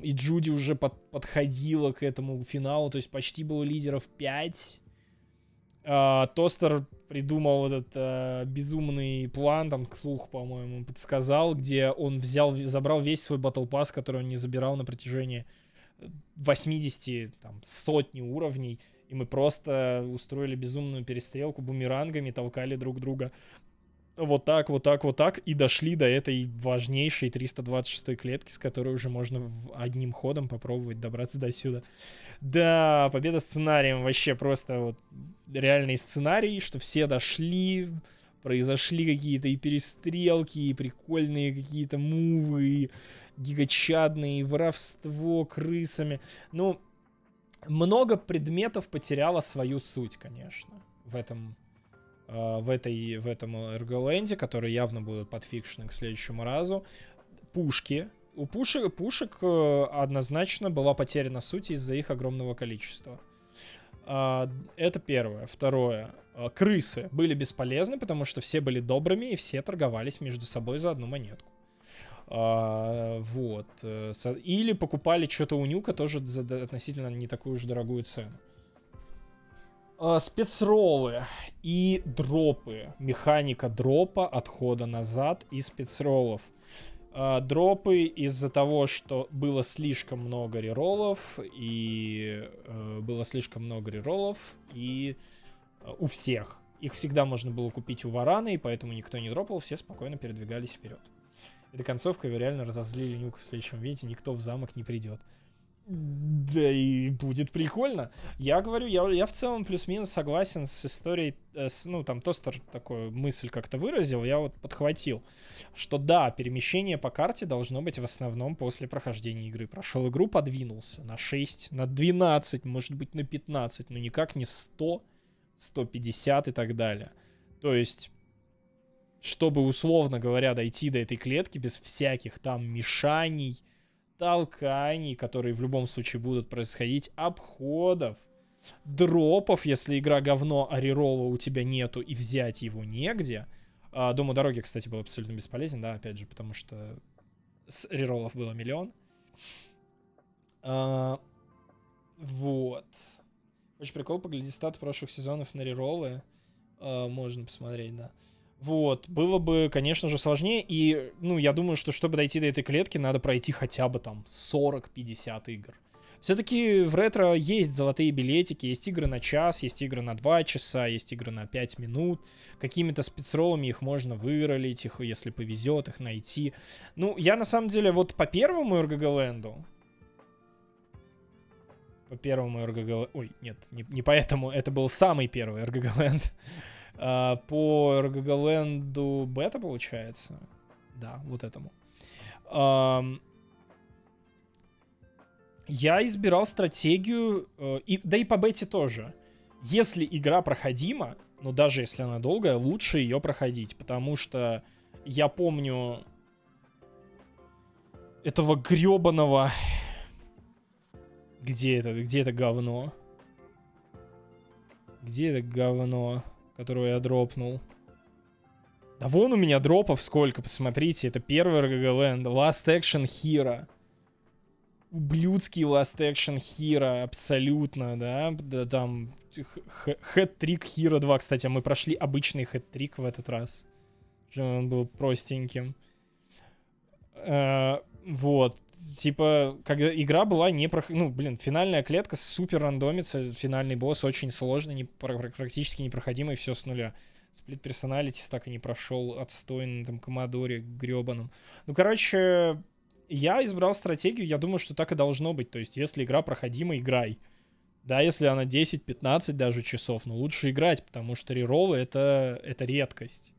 И Джуди уже подходила к этому финалу, то есть почти было лидеров 5. Тостер придумал этот безумный план, там Клух, по-моему, подсказал, где он забрал весь свой Battle Pass, который он не забирал на протяжении 80, там, сотни уровней. И мы просто устроили безумную перестрелку бумерангами, толкали друг друга. Вот так, вот так, вот так. И дошли до этой важнейшей 326-й клетки, с которой уже можно одним ходом попробовать добраться до сюда. Да, победа сценарием. Вообще просто вот реальный сценарий, что все дошли, произошли какие-то и перестрелки, и прикольные какие-то мувы, гигачадные, и воровство крысами. Ну, много предметов потеряло свою суть, конечно, в этом RGG-ленде, которые явно будут подфикшены к следующему разу. Пушки. У пушек однозначно была потеряна суть из-за их огромного количества. Это первое. Второе. Крысы были бесполезны, потому что все были добрыми и все торговались между собой за одну монетку. Вот. Или покупали что-то у Нюка тоже за относительно не такую уж дорогую цену. Спецроллы и дропы. Механика дропа, отхода назад и спецроллов. Дропы из-за того, что было слишком много рероллов, и у всех. Их всегда можно было купить у Варана, и поэтому никто не дропал, все спокойно передвигались вперед. Эта концовка реально разозлили Нюка в следующем виде, никто в замок не придет. Да и будет прикольно. Я говорю, я в целом плюс-минус согласен с историей, ну там Тостер такую мысль как-то выразил, я вот подхватил, что да, перемещение по карте должно быть в основном после прохождения игры. Прошел игру, подвинулся на 6, на 12, может быть на 15, но никак не 100, 150 и так далее. То есть, чтобы, условно говоря, дойти до этой клетки без всяких там мешаний, толканий, которые в любом случае будут происходить, обходов, дропов, если игра говно, а реролла у тебя нету и взять его негде. Дом у дороги, кстати, был абсолютно бесполезен, да, опять же, потому что рероллов было миллион. Вот. Очень прикол, погляди стату прошлых сезонов на рероллы. Можно посмотреть, да. Вот, было бы, конечно же, сложнее. И, ну, я думаю, что, чтобы дойти до этой клетки, надо пройти хотя бы там 40-50 игр. Все-таки в ретро есть золотые билетики, есть игры на час, есть игры на 2 часа, есть игры на 5 минут. Какими-то спецроллами их можно выролить, их, если повезет, их найти. Ну, я на самом деле вот по первому RGG-ленду... По первому RGG... Ой, нет, не поэтому, это был самый первый RGG-ленд. По RGG-ленду бета, получается. Да, вот этому. Я избирал стратегию, да и по бете тоже. Если игра проходима, но даже если она долгая, лучше ее проходить. Потому что я помню этого гребаного... Где это говно? Где это говно, которую я дропнул? Да вон у меня дропов сколько, посмотрите. Это первый RGG-ленд. Last Action Hero. Ублюдский Last Action Hero. Абсолютно, да? Да там... Хэт-трик Hero 2. Кстати, а мы прошли обычный хэт-трик в этот раз. Он был простеньким. Вот. Типа, когда игра была не... Ну, блин, финальная клетка супер рандомится, финальный босс очень сложный, практически непроходимый, все с нуля. Сплит персоналитис так и не прошел, отстойный там коммодоре гребаном. Ну, короче, я избрал стратегию, я думаю, что так и должно быть. То есть, если игра проходима, играй. Да, если она 10-15 даже часов, но лучше играть, потому что рероллы это редкость.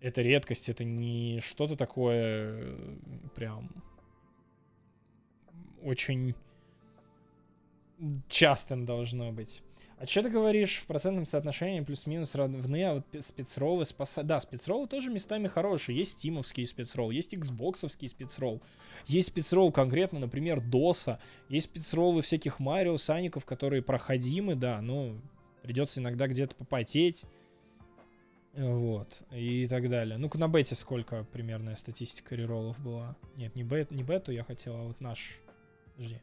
Это редкость, это не что-то такое прям очень частым должно быть. А что ты говоришь, в процентном соотношении плюс-минус равны, а вот спецроллы спасают. Да, спецроллы тоже местами хорошие. Есть стимовский спецролл, есть xboxовский спецролл. Есть спецролл конкретно, например, доса. Есть спецроллы всяких Марио, Саников, которые проходимы, да, но придется иногда где-то попотеть. Вот, и так далее. Ну-ка, на бете сколько примерная статистика рероллов была? Нет, не бету я хотел, а вот наш. Подожди.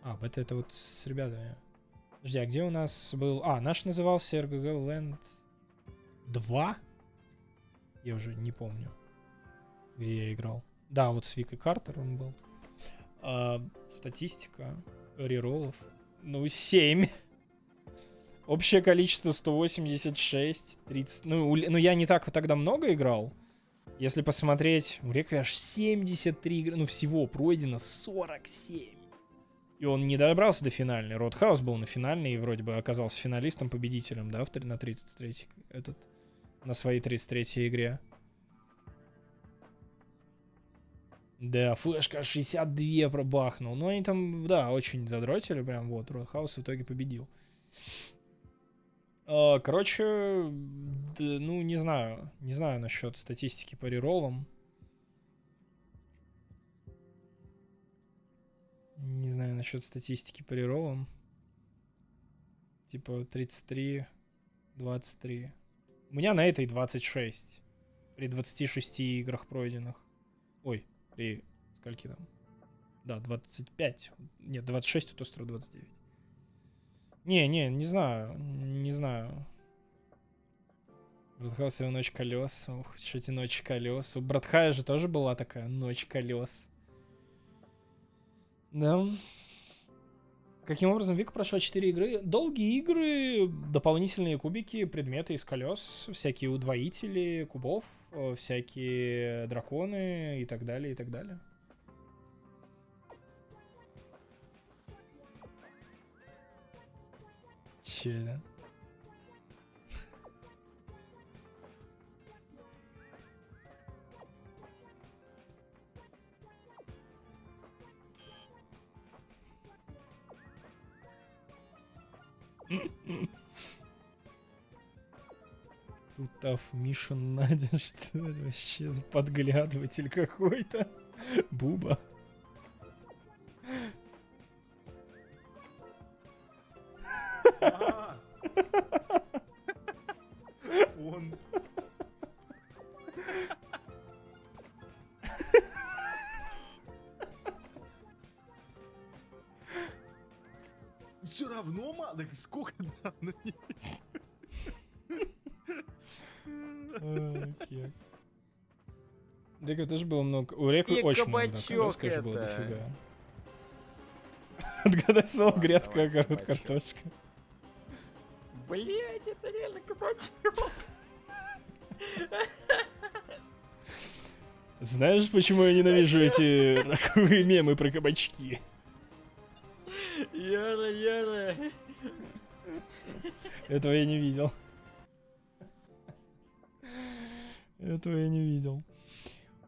А, это вот с ребятами. Подожди, а где у нас был... А, наш назывался rgg land 2? Я уже не помню, где я играл. Да, вот с Викой Картер он был. А, статистика рероллов. Ну, 7. Общее количество 186. 30. Ну, я не так вот тогда много играл. Если посмотреть, у Рекви аж 73 игры. Ну, всего пройдено 47. И он не добрался до финальной. Родхаус был на финальной и вроде бы оказался финалистом, победителем, да, на 33-й, на своей 33-й игре. Да, флешка 62 пробахнул. Ну, они там, да, очень задротили прям, вот, Родхаус в итоге победил. Короче, ну, не знаю. Не знаю насчет статистики по рероллам. Не знаю насчет статистики по рероллам. Типа 33, 23. У меня на этой 26. При 26 играх пройденных. Ой, при скольки там? Да, 25. Нет, 26 у Тостера 29. Не знаю. Не знаю. Братхай, его ночь колес. Ух, эти ночи колес. У Братхая же тоже была такая ночь колес. Да. Каким образом Вика прошла 4 игры? Долгие игры, дополнительные кубики, предметы из колес, всякие удвоители кубов, всякие драконы и так далее, и так далее. Че, да? Тут Мишин Надя, что это вообще за подглядыватель какой-то? Буба. Он. Все равно, мадок, сколько там на ней? Река тоже было много. У Реки очень много. Скажи, было дофига. Отгадай слово грядка, огород, картошка. Блять, это реально кабачок. Знаешь, почему я ненавижу эти раковые мемы про кабачки? Яра. Этого я не видел.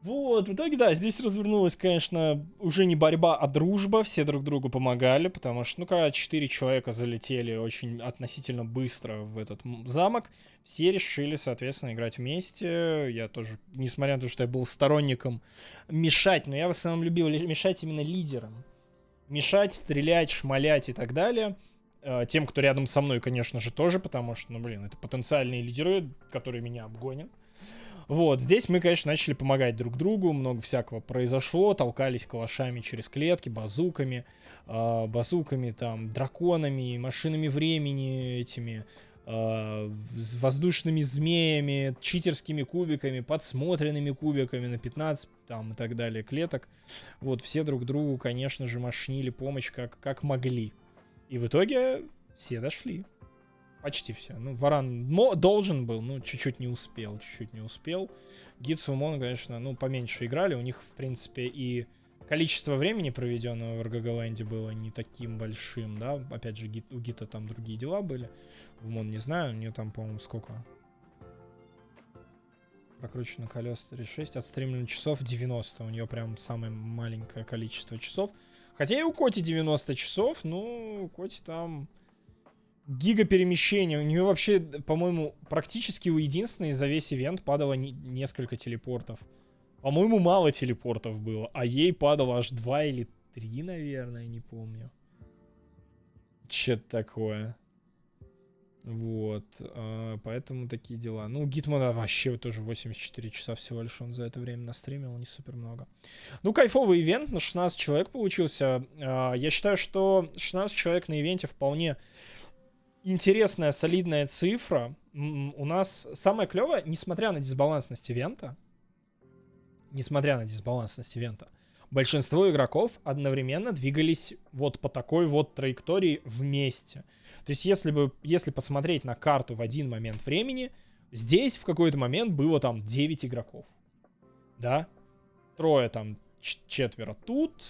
Вот, в итоге, да, здесь развернулась, конечно, уже не борьба, а дружба. Все друг другу помогали, потому что, ну, когда 4 человека залетели очень относительно быстро в этот замок, все решили, соответственно, играть вместе. Я тоже, несмотря на то, что я был сторонником мешать, но я в основном любил мешать именно лидерам. Мешать, стрелять, шмалять и так далее. Тем, кто рядом со мной, конечно же, тоже, потому что, ну, блин, это потенциальные лидеры, которые меня обгонят. Вот, здесь мы, конечно, начали помогать друг другу, много всякого произошло, толкались калашами через клетки, базуками, там, драконами, машинами времени, этими воздушными змеями, читерскими кубиками, подсмотренными кубиками на 15, там, и так далее, клеток. Вот, все друг другу, конечно же, машнили помощь как могли. И в итоге все дошли. Почти все. Ну, Варан должен был, но чуть-чуть не успел, Гит с Вумон, конечно, ну, поменьше играли. У них, в принципе, и количество времени, проведенного в RGG Land, было не таким большим, да. Опять же, у Гита там другие дела были. Вумон не знаю, у нее там, по-моему, сколько? Прокручено колес 36, отстримлено часов 90. У нее прям самое маленькое количество часов. Хотя и у Коти 90 часов, но у Коти там гига перемещения. У нее вообще, по-моему, практически у единственной за весь ивент падало несколько телепортов. По-моему, мало телепортов было, а ей падало аж 2 или 3, наверное, не помню. Че-то такое. Вот, поэтому такие дела. Ну, Гитмана вообще тоже 84 часа всего лишь он за это время настримил, не супер много. Ну, кайфовый ивент на 16 человек получился. Я считаю, что 16 человек на ивенте вполне интересная, солидная цифра. У нас самое клевое, несмотря на дисбалансность ивента, большинство игроков одновременно двигались вот по такой вот траектории вместе. То есть если посмотреть на карту в один момент времени, здесь в какой-то момент было там 9 игроков. Да? Трое там, четверо тут,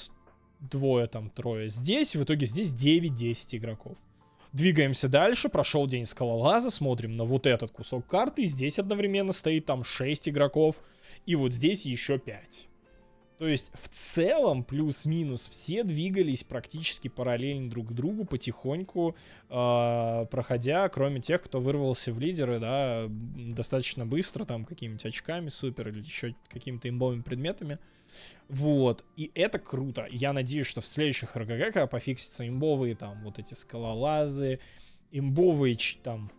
двое там, трое здесь. В итоге здесь 9-10 игроков. Двигаемся дальше, прошел день скалолаза, смотрим на вот этот кусок карты. И здесь одновременно стоит там 6 игроков, и вот здесь еще 5. То есть в целом плюс-минус все двигались практически параллельно друг к другу, потихоньку проходя, кроме тех, кто вырвался в лидеры, да, достаточно быстро, там какими-нибудь очками супер или еще какими-то имбовыми предметами. Вот, и это круто. Я надеюсь, что в следующих РГГ, когда пофиксятся имбовые там вот эти скалолазы, имбовые там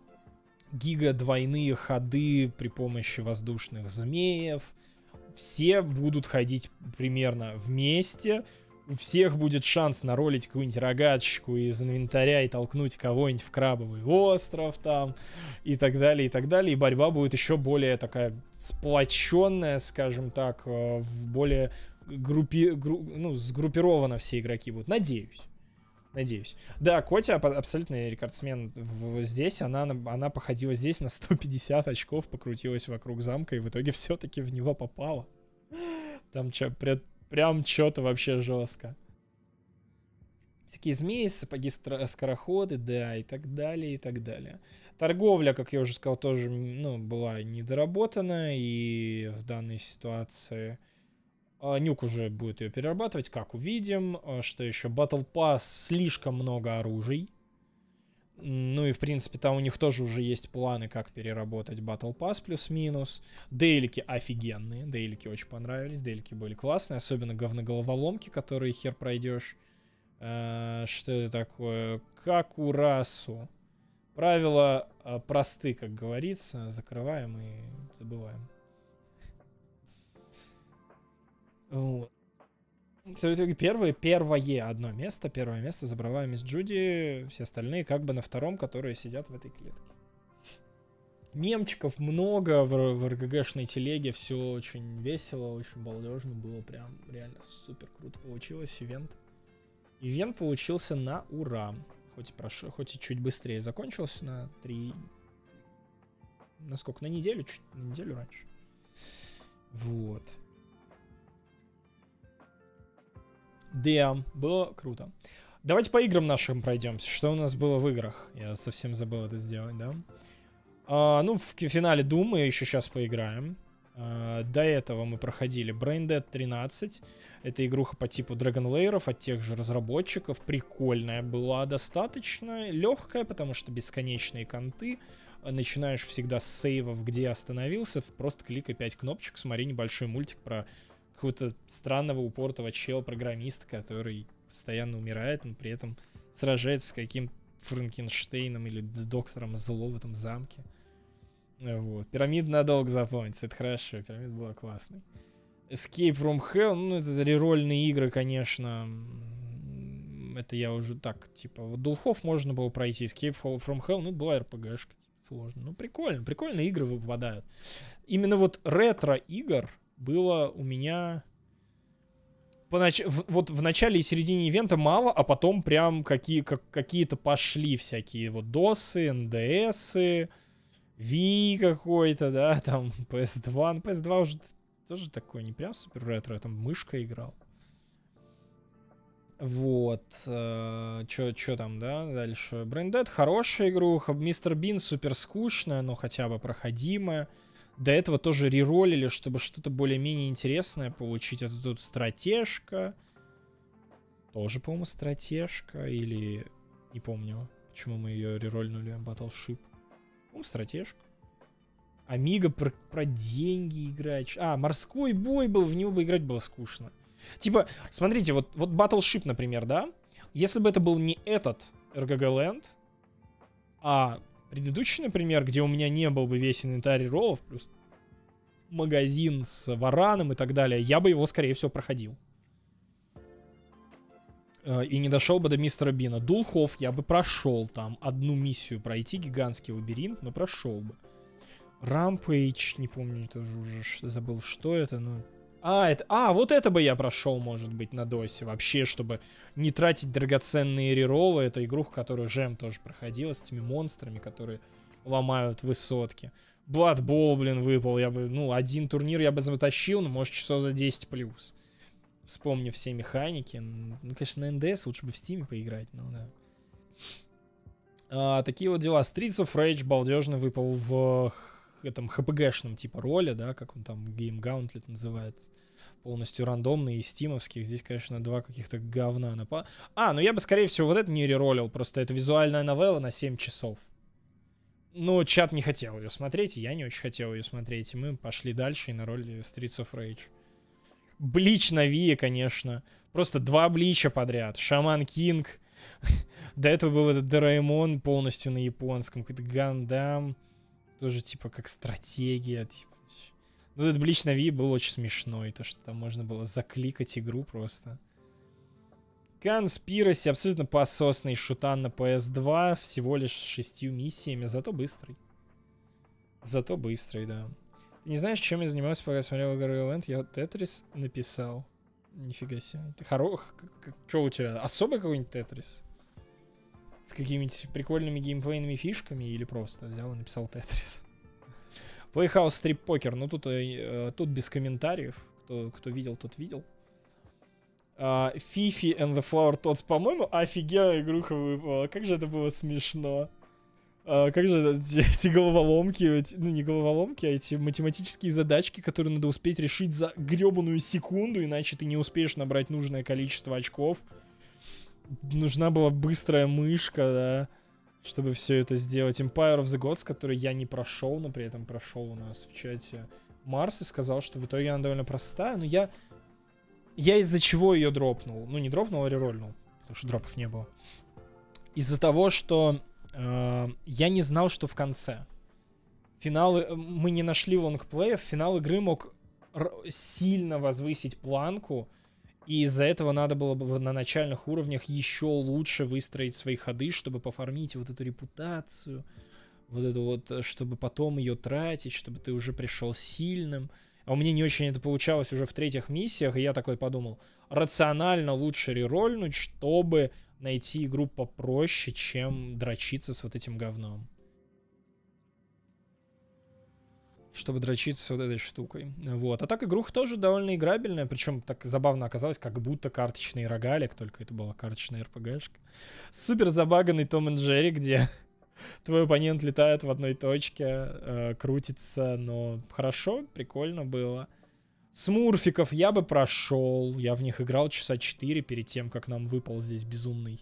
гига двойные ходы при помощи воздушных змеев, все будут ходить примерно вместе, у всех будет шанс наролить какую-нибудь рогаточку из инвентаря и толкнуть кого-нибудь в крабовый остров там, и так далее, и так далее. И борьба будет еще более такая сплоченная, скажем так, более сгруппирована все игроки будут. Надеюсь. Надеюсь. Да, Котя абсолютный рекордсмен здесь. Она походила здесь на 150 очков, покрутилась вокруг замка и в итоге все-таки в него попала. Там прям что-то вообще жестко. Всякие змеи, сапоги, скороходы, да, и так далее, и так далее. Торговля, как я уже сказал, тоже, ну, была недоработана, и в данной ситуации... Нюк уже будет ее перерабатывать, как увидим. Что еще? Battle Pass, слишком много оружий. Ну и, в принципе, там у них тоже уже есть планы, как переработать Battle Pass плюс-минус. Дейлики офигенные. Дейлики очень понравились. Дейлики были классные. Особенно говноголоволомки, которые хер пройдешь. Что это такое? Какурасу. Правила просты, как говорится. Закрываем и забываем. Вот. В итоге первое место забрала Мисс Джуди, все остальные как бы на втором, которые сидят в этой клетке. Мемчиков много в РГГшной телеге, все очень весело, очень балдежно, было прям реально супер круто получилось, ивент. Ивент получился на ура, хоть и чуть быстрее закончился на 3, на сколько, на неделю, чуть на неделю раньше. Вот. Да, было круто. Давайте по играм нашим пройдемся. Что у нас было в играх? Я совсем забыл это сделать, да? Ну, в финале Doom мы еще сейчас поиграем. До этого мы проходили Braindead 13. Это игруха по типу Dragon Lair от тех же разработчиков. Прикольная была, достаточно легкая, потому что бесконечные конты. Начинаешь всегда с сейвов, где остановился. Просто кликай 5 кнопочек, смотри небольшой мультик про... какого-то странного упортого чела-программиста, который постоянно умирает, но при этом сражается с каким-то Франкенштейном или с доктором зло в этом замке. Вот. Пирамида надолго запомнится, это хорошо, пирамида была классной. Escape from Hell, ну это рерольные игры, конечно, это я уже так, типа, вот Дулхов можно было пройти, Escape from Hell, ну была РПГшка, типа, сложно. Ну прикольно, прикольные игры выпадают. Именно вот ретро-игр было у меня вот в начале и середине ивента мало, а потом прям какие-то пошли всякие вот досы, НДСы, Ви какой-то, да, там PS2. Ну, PS2 уже тоже такой, не прям супер ретро, я там мышкой играл. Вот. Чё там, да, дальше? Брендед, хорошая игруха. Мистер Бин супер скучная, но хотя бы проходимая. До этого тоже реролили, чтобы что-то более-менее интересное получить. А то тут стратежка. Тоже, по-моему, стратежка. Или... Не помню, почему мы ее рерольнули. Battleship. Ну, стратежка. Амиго про деньги играть. А, морской бой был, в него бы играть было скучно. Типа, смотрите, вот Battleship, например, да? Если бы это был не этот RGG Land, а предыдущий, например, где у меня не был бы весь инвентарь роллов, плюс магазин с Вараном и так далее, я бы его, скорее всего, проходил. И не дошел бы до мистера Бина. Дулхов я бы прошел, там одну миссию пройти, гигантский лабиринт, но прошел бы. Рампейдж, не помню, тоже уже забыл, что это, но... вот это бы я прошел, может быть, на досе. Вообще, чтобы не тратить драгоценные рероллы. Это игруху, которую Жем тоже проходила, с этими монстрами, которые ломают высотки. Бладбол, блин, выпал. Я бы, ну, один турнир я бы затащил, но, может, часов за 10 плюс. Вспомнив все механики. Ну, конечно, на НДС лучше бы в Стиме поиграть, ну да. Такие вот дела. Streets of Rage балдежно выпал в... этом хпгшном типа роли, да, как он там, Game Gauntlet называется, полностью рандомный, из стимовских. Здесь, конечно, два каких-то говна напа... ну я бы, скорее всего, вот это не рероллил, просто это визуальная новелла на 7 часов. Но чат не хотел ее смотреть, и я не очень хотел ее смотреть, и мы пошли дальше и на роль Streets of Rage. Блич на Вие, конечно. Просто два Блича подряд. Шаман Кинг. До этого был этот Дораэмон полностью на японском, какой-то Гандам. Тоже, типа, как стратегия, типа. Ну, этот Блич на Wii был очень смешной. То, что там можно было закликать игру просто. Конспираси. Абсолютно пососный шутан на PS2. Всего лишь 6 миссиями. Зато быстрый. Зато быстрый, да. Ты не знаешь, чем я занимался, пока смотрел RGG Land? Я Тетрис написал. Нифига себе. Что у тебя? Особый какой-нибудь Тетрис? С какими-нибудь прикольными геймплейными фишками или просто взял и написал Тетрис. Playhouse Strip Poker. Ну, тут без комментариев. Кто видел, тот видел. Fifi and the Flower Tots, по-моему, офигенная игруха выпала. Как же это было смешно. Как же эти головоломки, ну не головоломки, а эти математические задачки, которые надо успеть решить за гребаную секунду, иначе ты не успеешь набрать нужное количество очков. Нужна была быстрая мышка, да, чтобы все это сделать. Empire of the Gods, который я не прошел, но при этом прошел у нас в чате Марс и сказал, что в итоге она довольно простая, но я из-за чего ее дропнул? Ну, не дропнул, а рерольнул, потому что дропов не было. Из-за того, что я не знал, что в конце. Финалы... Мы не нашли лонгплеев, финал игры мог сильно возвысить планку, и из-за этого надо было бы на начальных уровнях еще лучше выстроить свои ходы, чтобы пофармить вот эту репутацию, вот эту вот, чтобы потом ее тратить, чтобы ты уже пришел сильным. А у меня не очень это получалось уже в третьих миссиях, и я такой подумал, рационально лучше рерольнуть, чтобы найти игру попроще, чем дрочиться с вот этим говном. Чтобы дрочиться с вот этой штукой. Вот. А так игруха тоже довольно играбельная. Причем так забавно оказалось, как будто карточный рогалик. Только это была карточная РПГшка. Супер забаганный Том и Джерри, где твой оппонент летает в одной точке, крутится. Но хорошо, прикольно было. Смурфиков я бы прошел. Я в них играл часа 4 перед тем, как нам выпал здесь безумный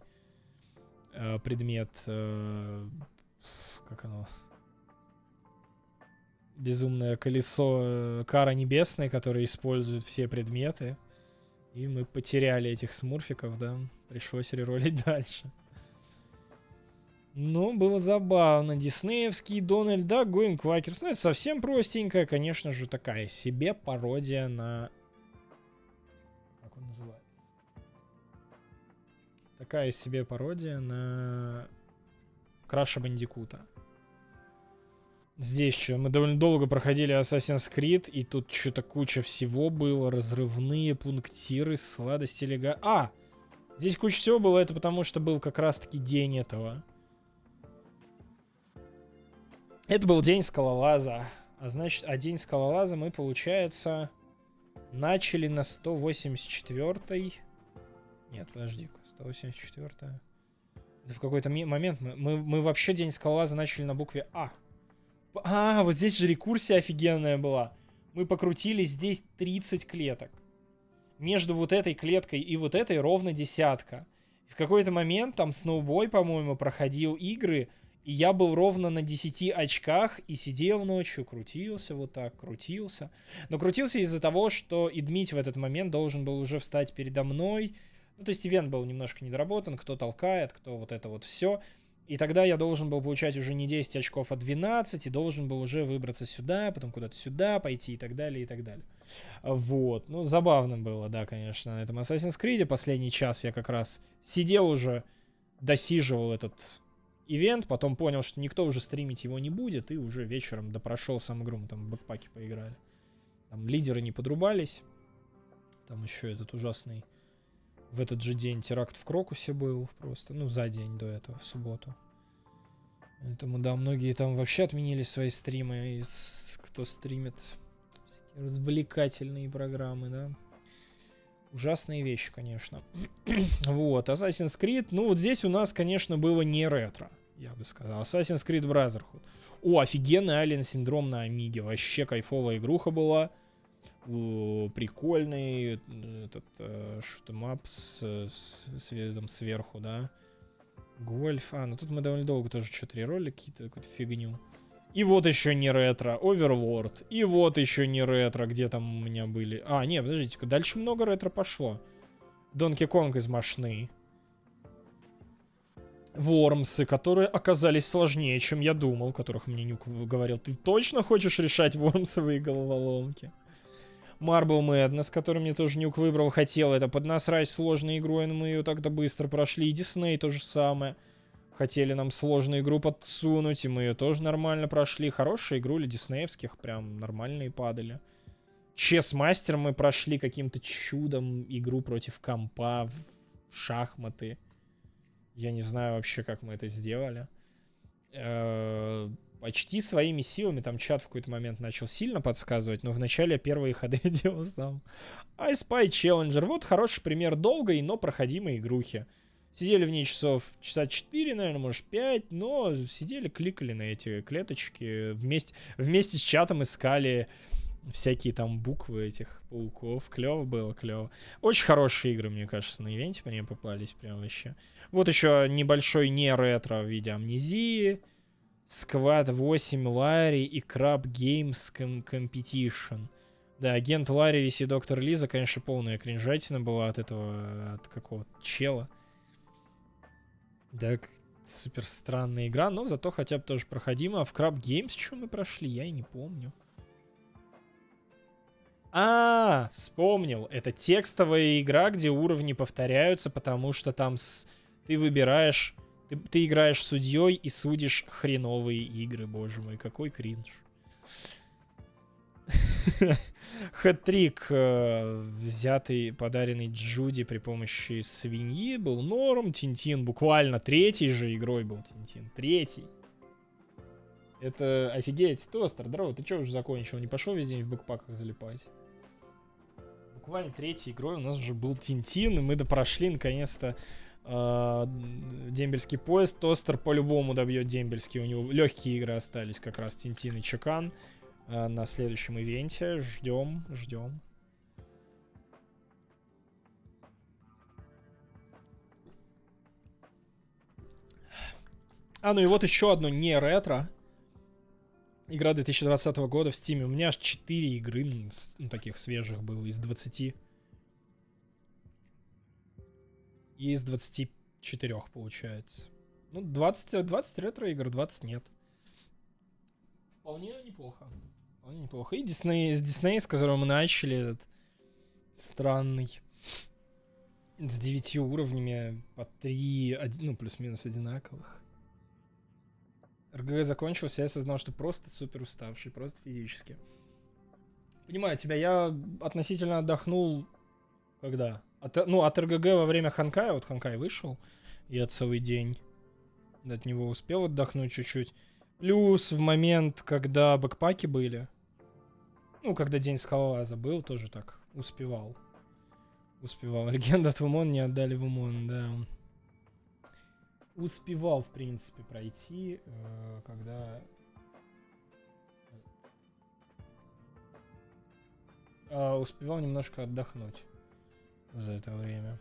предмет. Как оно... Безумное колесо кара небесной, которое использует все предметы. И мы потеряли этих смурфиков, да. Пришлось реролить дальше. Но было забавно. Диснеевский Дональд Дак, Going Quackers. Ну, это совсем простенькая, конечно же, такая себе пародия на... Как он называется? Такая себе пародия на... Краша Бандикута. Здесь что, мы довольно долго проходили Assassin's Creed, и тут что-то куча всего было, разрывные пунктиры, сладости, лега... Здесь куча всего было, это потому что был как раз-таки день этого. Это был день скалолаза, а значит, день скалолаза мы, получается, начали на 184-й, Нет, подожди-ка, 184-я. Это в какой-то момент мы вообще день скалолаза начали на букве А. А, вот здесь же рекурсия офигенная была. Мы покрутили здесь 30 клеток. Между вот этой клеткой и вот этой ровно десятка. В какой-то момент там Сноубой, по-моему, проходил игры, и я был ровно на 10 очках и сидел ночью, крутился вот так, крутился. Но крутился из-за того, что Идмить в этот момент должен был уже встать передо мной. Ну, то есть ивент был немножко недоработан, кто толкает, кто вот это вот все. И тогда я должен был получать уже не 10 очков, а 12, и должен был уже выбраться сюда, потом куда-то сюда пойти и так далее, и так далее. Вот. Ну, забавно было, да, конечно, на этом Assassin's Creed. Последний час я как раз сидел уже, досиживал этот ивент, потом понял, что никто уже стримить его не будет, и уже вечером допрошел сам игру, мы там в бэкпаке поиграли. Там лидеры не подрубались. Там еще этот ужасный... В этот же день теракт в Крокусе был просто, ну, за день до этого, в субботу. Поэтому, да, многие там вообще отменили свои стримы, кто стримит всякие развлекательные программы, да. Ужасные вещи, конечно. Вот, Assassin's Creed, ну, вот здесь у нас, конечно, было не ретро, я бы сказал. Assassin's Creed Brotherhood. О, офигенный Alien Syndrome на Амиге, вообще кайфовая игруха была. Прикольный этот шутэмап с видом сверху, да. Гольф. А, ну тут мы довольно долго тоже что-то реролили, какую-то фигню. И вот еще не ретро. Overlord. И вот еще не ретро, где там у меня были. А, нет, подождите-ка, дальше много ретро пошло. Donkey Kong из Машны. Вормсы, которые оказались сложнее, чем я думал, которых мне Нюк говорил. Ты точно хочешь решать вормсовые головоломки? Marble Madness, с которым мне тоже Нюк выбрал, хотел это поднасрать сложной игрой, но мы ее так-то быстро прошли. И Дисней то же самое. Хотели нам сложную игру подсунуть, и мы ее тоже нормально прошли. Хорошие игрули диснеевских, прям нормальные падали. Чесмастер мы прошли каким-то чудом, игру против компа в шахматы. Я не знаю вообще, как мы это сделали. Почти своими силами, там чат в какой-то момент начал сильно подсказывать, но вначале я первые ходы делал сам. I Spy Challenger, вот хороший пример долгой, но проходимой игрухи. Сидели в ней часа 4, наверное, может 5, но сидели, кликали на эти клеточки, вместе с чатом искали всякие там буквы этих пауков. Клево было, клево. Очень хорошие игры, мне кажется, на ивенте мне попались прям вообще. Вот еще небольшой не ретро в виде Амнезии. Сквад 8 Ларри и Краб Геймс Competition. Да, агент Ларрис и доктор Лиза, конечно, полная кринжатина была от этого, от какого-то чела. Да, супер странная игра, но зато хотя бы тоже проходимо. А в Краб Геймс что мы прошли, я и не помню. А, вспомнил. Это текстовая игра, где уровни повторяются, потому что там ты выбираешь... Ты играешь судьей и судишь хреновые игры, боже мой, какой кринж. Хэт-трик, взятый, подаренный Джуди при помощи свиньи, был норм. Тинтин буквально третьей же игрой был. Тинтин третий. Это офигеть, Тостер, здорово, ты что уже закончил? Не пошел весь день в бэкпаках залипать? Буквально третьей игрой у нас уже был Тинтин, и мы допрошли наконец-то дембельский поезд. Тостер по-любому добьет дембельский. У него легкие игры остались как раз Тинтин и Чекан на следующем ивенте. Ждем, ждем. А, ну и вот еще одно не ретро. Игра 2020 года в Стиме. У меня аж 4 игры, ну, таких свежих было из 20. И из 24 получается. Ну, 20 ретро-игр, 20 нет. Вполне неплохо. Вполне неплохо. И с Disney, с которого мы начали этот странный. С 9 уровнями по 3, ну, плюс-минус одинаковых. РГГ закончился, я осознал, что просто супер уставший, просто физически. Понимаю тебя, я относительно отдохнул когда... От РГГ во время Ханкая, вот Ханкай вышел, я целый день от него успел отдохнуть чуть-чуть. Плюс в момент, когда бэкпаки были, ну, когда день скалолаза был, тоже так успевал. Успевал. Легенду от Вумон не отдали Вумон, да. Успевал, в принципе, пройти, когда... Успевал немножко отдохнуть за это время.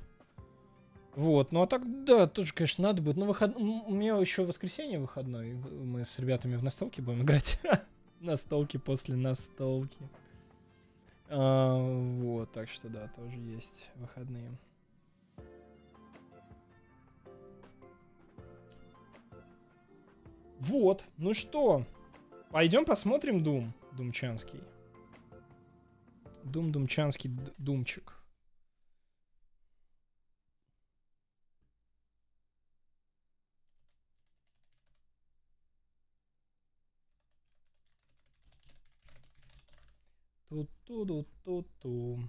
Вот, ну а так, да, тоже, конечно, надо будет. Ну, у меня еще воскресенье выходной. Мы с ребятами в настолки будем играть. Настолки после настолки. Вот, так что, да, тоже есть выходные. Вот, ну что, пойдем посмотрим Doom, думчанский. Думчанский думчик. Ту-ту-ту-ту-ту.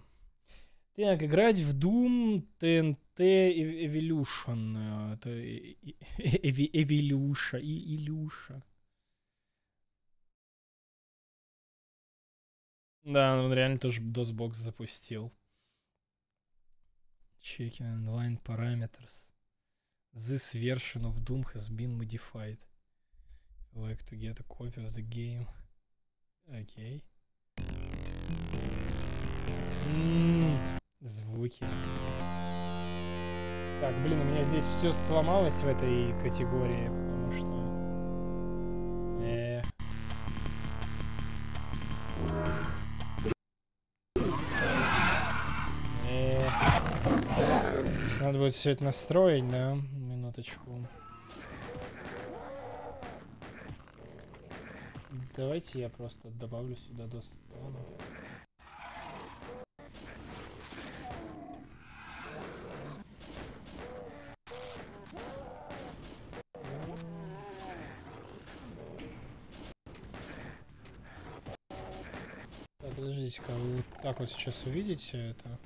Так, играть в Doom ТНТ Evolution. Это Эвилюша и Илюша. Да, он реально тоже DOSBox запустил. Checking inline parameters. This version of Doom has been modified. Like to get a copy of the game. Окей. Звуки. Так, блин, у меня здесь все сломалось в этой категории, потому что... Надо будет все это настроить, да? Минуточку. Давайте я просто добавлю сюда DOS-сцену. Так, подождите-ка, вы так вот сейчас увидите это.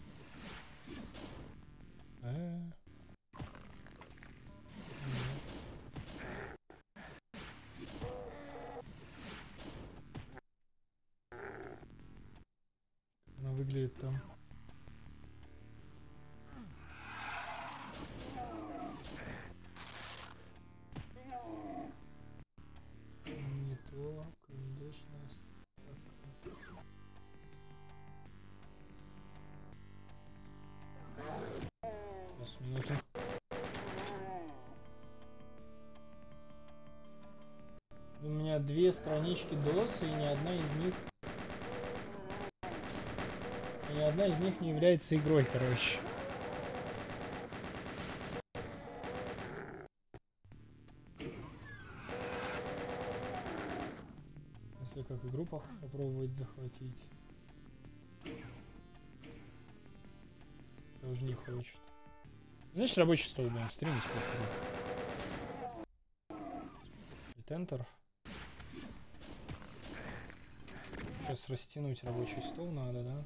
Там. Не то, конечно. Сейчас, минуту. У меня две странички DOS, и ни одна из них. Ни одна из них не является игрой, короче. Если как игру попробовать захватить. Тоже не хочет. Значит, рабочий стол будем стримить, пофигу. Enter. Сейчас растянуть рабочий стол надо, да?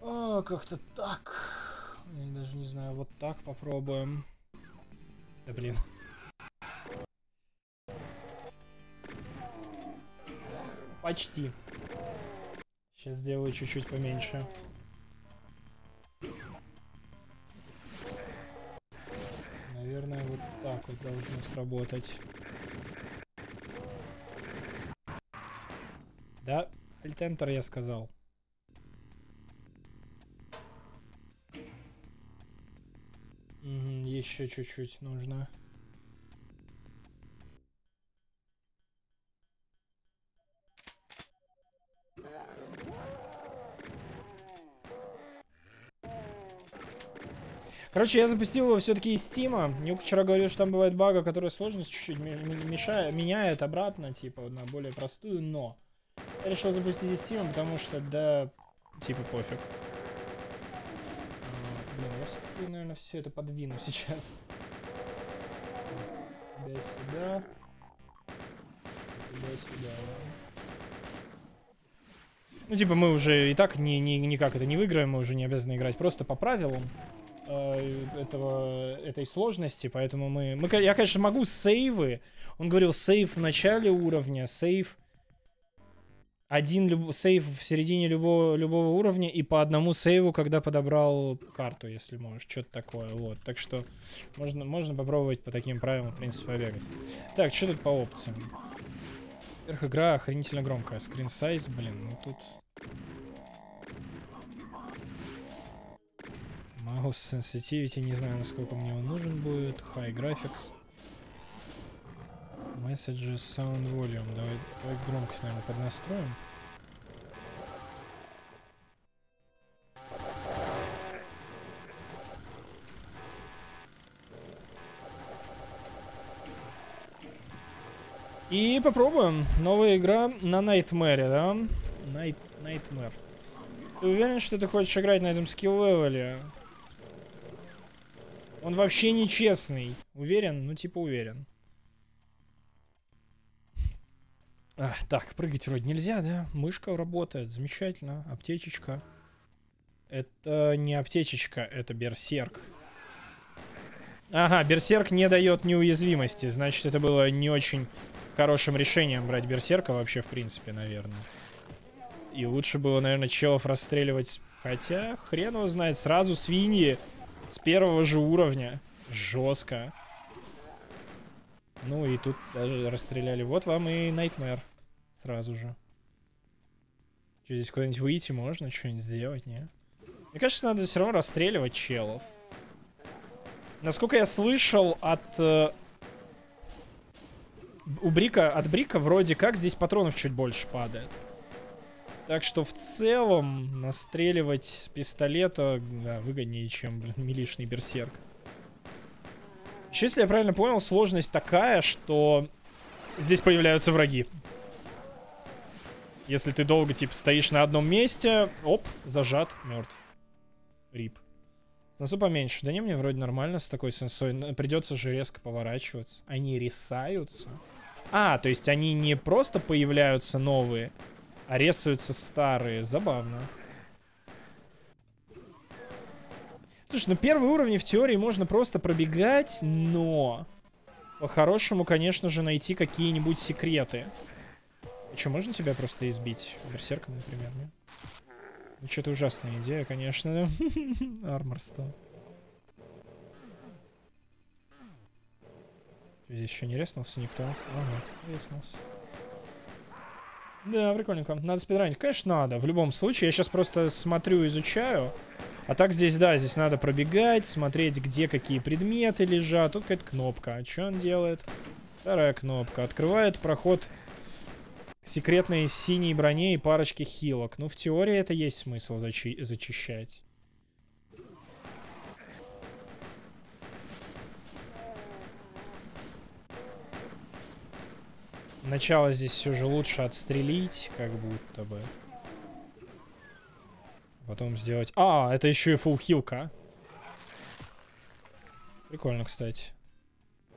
О, как-то так. Я даже не знаю, вот так попробуем. Да блин. Почти. Сейчас сделаю чуть-чуть поменьше. Наверное, вот так вот должно сработать. Да, Alt-Enter я сказал. Еще чуть-чуть нужно. Короче, я запустил его все-таки из Стима. Нюк вчера говорил, что там бывает бага, которая сложность чуть-чуть меняет обратно, типа, на более простую, но... Я решил запустить из Стима, потому что, да, типа, пофиг. Я, наверное, все это подвину сейчас. Тебя сюда. Тебя сюда. Ну, типа, мы уже и так никак это не выиграем, мы уже не обязаны играть просто по правилам этой сложности, поэтому мы... Я, конечно, могу сейвы. Он говорил сейв в начале уровня, сейв... один сейв в середине любого уровня и по одному сейву, когда подобрал карту, если можешь, что-то такое, вот. Так что можно попробовать по таким правилам, в принципе, побегать. Так, что тут по опциям? Вверх игра охренительно громкая. Screen size, блин, ну тут... Mouse sensitivity, не знаю, насколько мне он нужен будет. High graphics. Messages, sound volume. Давай громкость, наверное, поднастроим. И попробуем. Новая игра на Nightmare, да? Nightmare. Ты уверен, что ты хочешь играть на этом скилл-левеле? Он вообще нечестный. Уверен? Ну, типа уверен. А, так, прыгать вроде нельзя, да? Мышка работает, замечательно. Аптечечка. Это не аптечечка, это берсерк. Ага, берсерк не дает неуязвимости. Значит, это было не очень хорошим решением брать берсерка вообще, в принципе, наверное. И лучше было, наверное, челов расстреливать. Хотя, хрен его знает, сразу свиньи с первого же уровня. Жестко. Ну и тут даже расстреляли. Вот вам и Nightmare. Сразу же. Что, здесь куда-нибудь выйти можно? Что-нибудь сделать, не? Мне кажется, надо все равно расстреливать челов. Насколько я слышал от Брика вроде как здесь патронов чуть больше падает. Так что в целом настреливать с пистолета, да, выгоднее, чем, блин, милишный берсерк. Еще, если я правильно понял, сложность такая, что здесь появляются враги. Если ты долго, типа, стоишь на одном месте, оп, зажат, мертв. Рип. Сенсу поменьше. Да не, мне вроде нормально с такой сенсой. Придется же резко поворачиваться. Они рисаются. А, то есть они не просто появляются новые, а рисуются старые. Забавно. Слушай, ну первые уровни в теории можно просто пробегать, но по-хорошему, конечно же, найти какие-нибудь секреты. А что, можно тебя просто избить? Берсерком, например, нет? Ну, что-то ужасная идея, конечно. Армор стал. Здесь еще не резнулся никто. Ага, резнулся. Да, прикольненько. Надо спидранить. Конечно, надо. В любом случае, я сейчас просто смотрю, изучаю. А так здесь, да, здесь надо пробегать, смотреть, где какие предметы лежат. Тут какая-то кнопка. А что он делает? Вторая кнопка. Открывает проход к секретной синей броне и парочке хилок. Ну, в теории это есть смысл зачищать. Начало здесь все же лучше отстрелить, как будто бы. Потом сделать... А, это еще и фулл-хилка. Прикольно, кстати.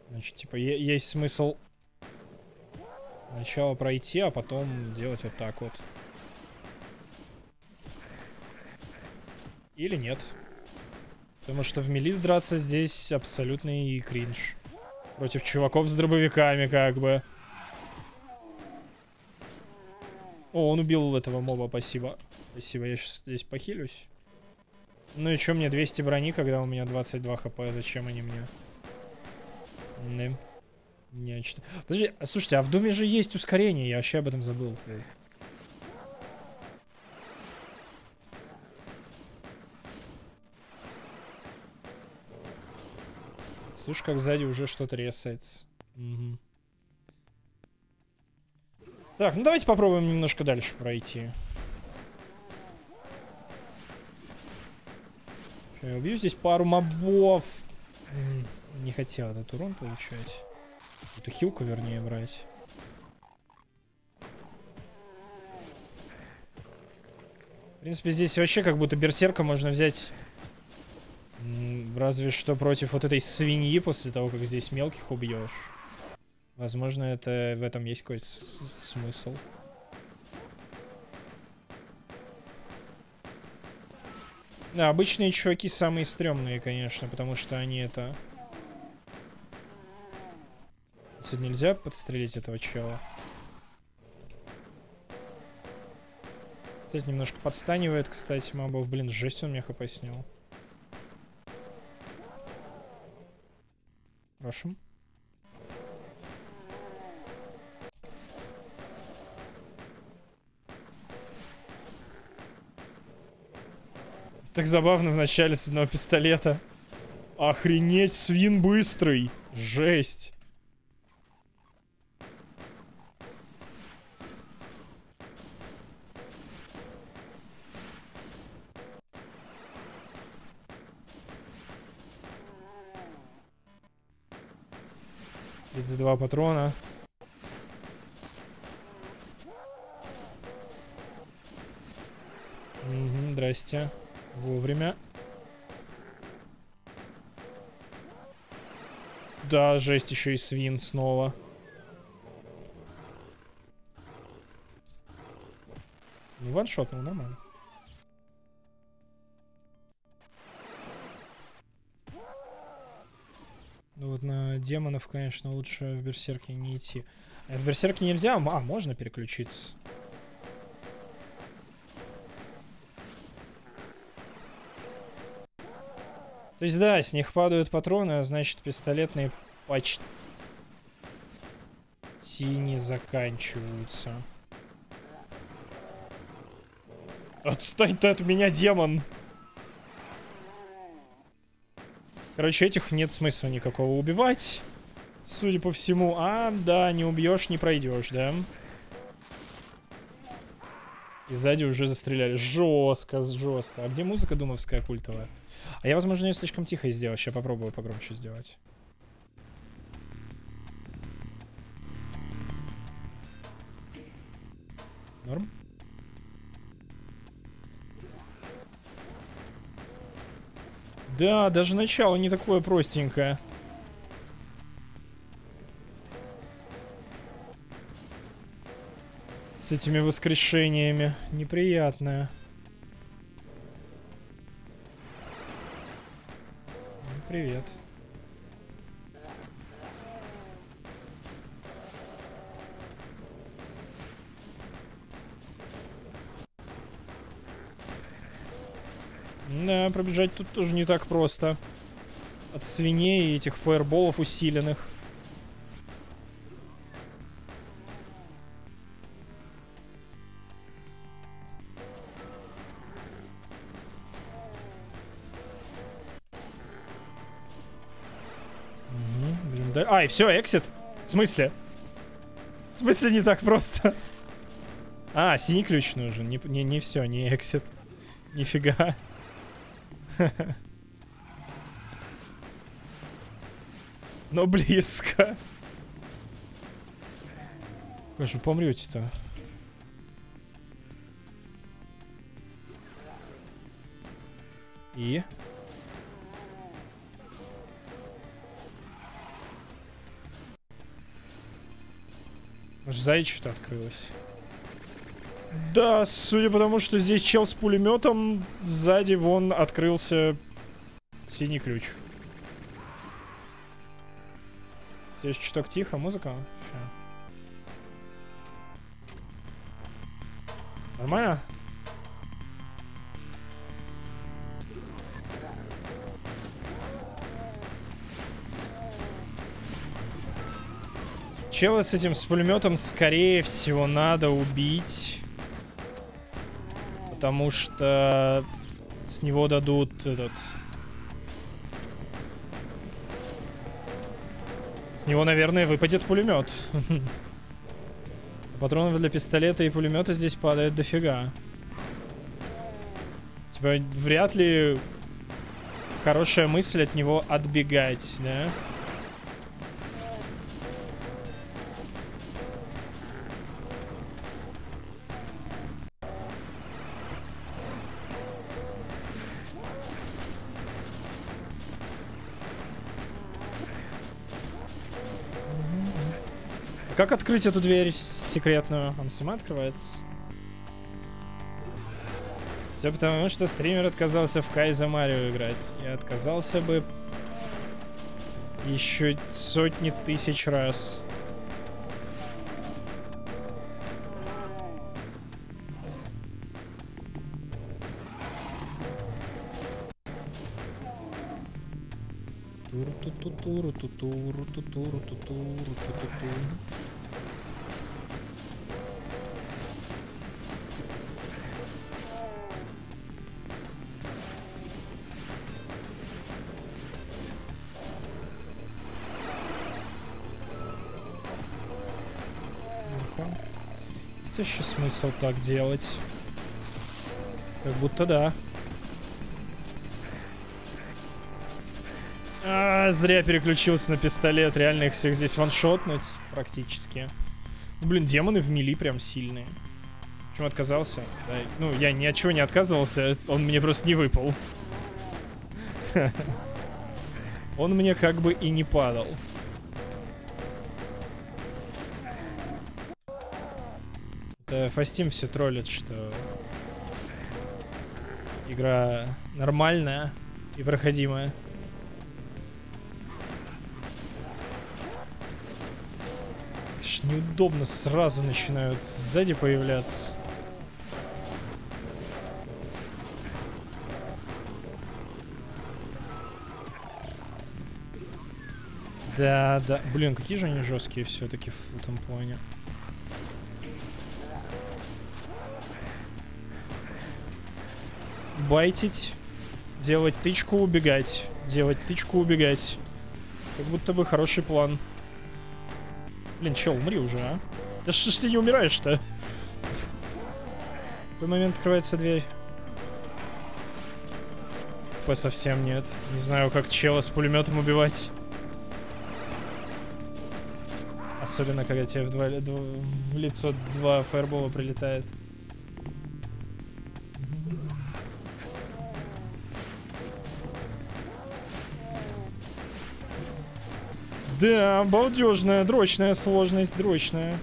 Значит, типа, есть смысл сначала пройти, а потом делать вот так вот. Или нет. Потому что в мели драться здесь абсолютный кринж. Против чуваков с дробовиками, как бы. О, он убил этого моба, спасибо. Спасибо, я сейчас здесь похилюсь. Ну и чё мне 200 брони, когда у меня 22 хп? Зачем они мне? Не. Нечто. Подожди, слушайте, а в Думе же есть ускорение. Я вообще об этом забыл. Слушай, как сзади уже что-то резается. Угу. Так, ну давайте попробуем немножко дальше пройти. Я убью здесь пару мобов. Не хотел этот урон получать. Эту хилку, вернее, брать. В принципе, здесь вообще как будто берсерка можно взять... Разве что против вот этой свиньи после того, как здесь мелких убьешь. Возможно, это в этом есть какой-то смысл. Да, обычные чуваки самые стрёмные, конечно, потому что они это... Тут нельзя подстрелить этого чела. Кстати, немножко подстанивает, кстати, мобов. Блин, жесть, он меня хп снял. Рашим. Так забавно в начале с одного пистолета. Охренеть, свин быстрый. Жесть. Два патрона. Угу, здрасте. Вовремя. Да, жесть, еще и свин снова. Ну, ваншот, ну, нормально. Демонов, конечно, лучше в берсерке не идти. В берсерке нельзя, а можно переключиться. То есть да, с них падают патроны, а значит пистолетные почти не заканчиваются. Отстань ты от меня, демон! Короче, этих нет смысла никакого убивать, судя по всему. А, да, не убьешь, не пройдешь, да? И сзади уже застреляли. Жестко, жестко. А где музыка думовская культовая? А я, возможно, ее слишком тихо сделал. Сейчас попробую погромче сделать. Норм? Да, даже начало не такое простенькое. С этими воскрешениями. Неприятное. Привет. Да, пробежать тут тоже не так просто. От свиней и этих фаерболов усиленных. Угу. А, и все, эксит? В смысле? В смысле не так просто? А, синий ключ нужен. Не все, не эксит. Нифига. Но близко. Как же помрете-то? И? Может, зайчик что-то открылось? Да, судя по тому, что здесь чел с пулеметом, сзади вон открылся синий ключ. Здесь чуток тихо, музыка. Ща. Нормально? Чела с этим, с пулеметом, скорее всего, надо убить. Потому что с него дадут этот... С него, наверное, выпадет пулемет. Патронов для пистолета и пулемета здесь падает дофига. Типа, вряд ли хорошая мысль от него отбегать, да? Как открыть эту дверь секретную? Она сама открывается. Все потому, что стример отказался в Кайза Марио играть. И отказался бы еще сотни тысяч раз. Есть еще смысл так делать? Как будто да. А, зря переключился на пистолет. Реально их всех здесь ваншотнуть практически. Ну, блин, демоны в мили прям сильные. Почему отказался? Да, ну, я ни от чего не отказывался. Он мне просто не выпал. Он мне как бы и не падал. Это Фастим все троллит, что... Игра нормальная и проходимая. Конечно, неудобно, сразу начинают сзади появляться. Да, да. Блин, какие же они жесткие все-таки в этом плане. Байтить, делать тычку, убегать. Делать тычку, убегать. Как будто бы хороший план. Блин, чел, умри уже, а? Да что ж ты не умираешь-то? В какой момент открывается дверь? ФП совсем нет. Не знаю, как чела с пулеметом убивать. Особенно, когда тебе в лицо два фаербола прилетает. Да, балдежная, дрочная сложность, дрочная.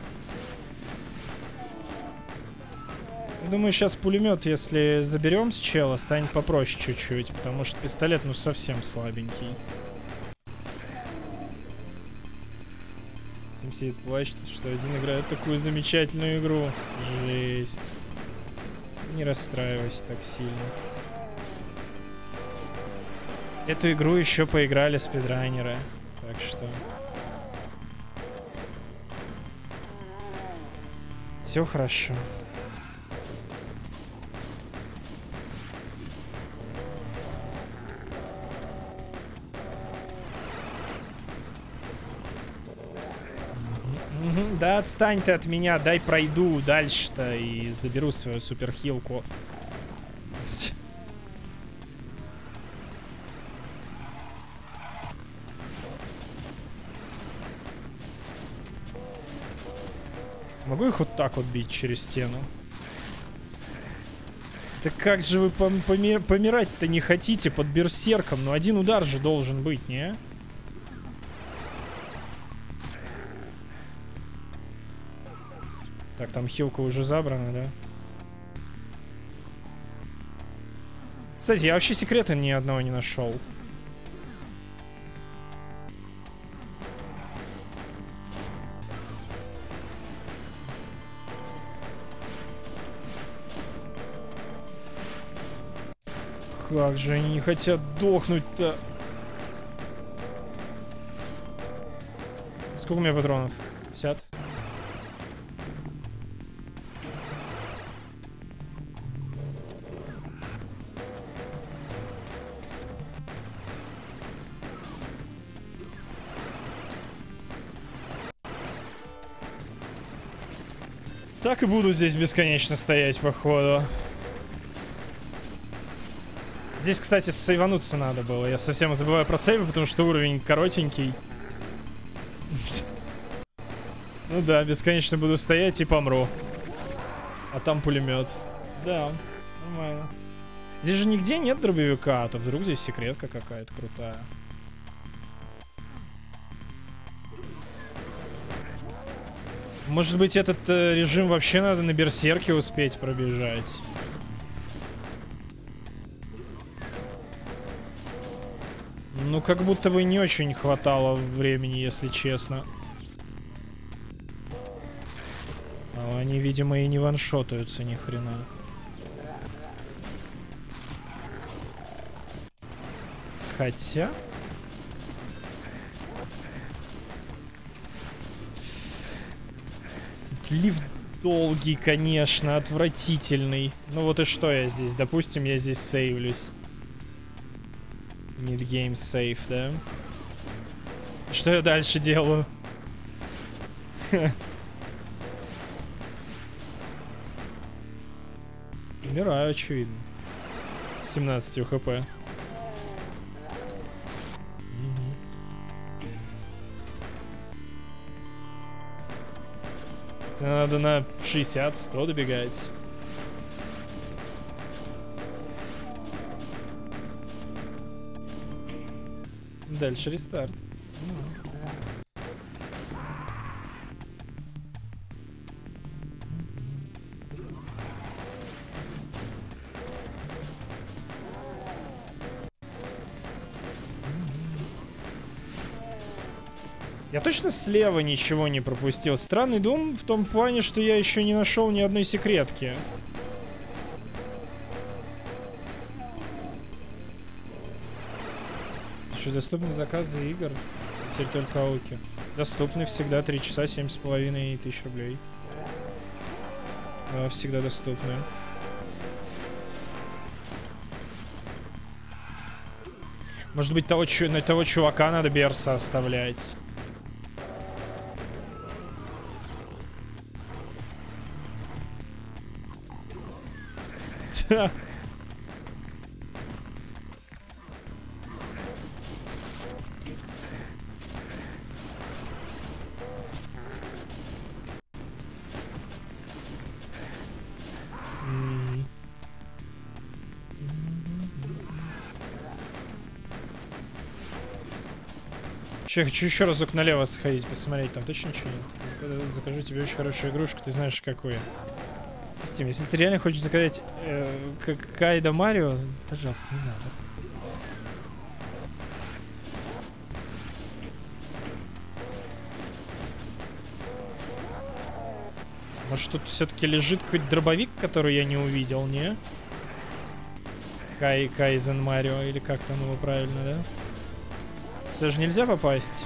Думаю, сейчас пулемет, если заберем с чела, станет попроще чуть-чуть, потому что пистолет, ну, совсем слабенький. Там сидит плачет, что один играет такую замечательную игру. Жесть. Не расстраивайся так сильно. Эту игру еще поиграли спидранеры. Так что... Все хорошо. Да отстань ты от меня, дай пройду дальше-то и заберу свою суперхилку. Могу их вот так вот бить через стену? Так как же вы помирать-то не хотите под берсерком? Но один удар же должен быть, не? Так, там хилка уже забрана, да? Кстати, я вообще секрета ни одного не нашел. Как же они не хотят дохнуть-то? Сколько у меня патронов? 50? Так и буду здесь бесконечно стоять, походу. Здесь, кстати, сейвануться надо было. Я совсем забываю про сейвы, потому что уровень коротенький. Ну да, бесконечно буду стоять и помру. А там пулемет. Да, нормально. Здесь же нигде нет дробовика, а то вдруг здесь секретка какая-то крутая. Может быть, этот режим вообще надо на берсерке успеть пробежать. Ну, как будто бы не очень хватало времени, если честно. А они, видимо, и не ваншотаются ни хрена. Хотя... Отлив долгий, конечно, отвратительный. Ну вот и что я здесь? Допустим, я здесь сейвлюсь. Mid-game save, да? Что я дальше делаю? Умираю, очевидно. С 17 хп. Надо на 60-100 добегать. Дальше рестарт. Я точно слева ничего не пропустил. Странный дум в том плане, что я еще не нашел ни одной секретки. Еще доступны заказы игр. Теперь только ауки. Доступны всегда 3 часа 7,5 тысяч рублей. Всегда доступны. Может быть, на того чувака надо Берса оставлять. Я хочу еще разок налево сходить, посмотреть, там точно ничего нет. Закажу тебе очень хорошую игрушку, ты знаешь какую. Стим, если ты реально хочешь заказать Кайда Марио, пожалуйста, не надо. Может, тут все-таки лежит какой-то дробовик, который я не увидел, не? Кайзен Марио, или как там его правильно, да? Все же нельзя попасть.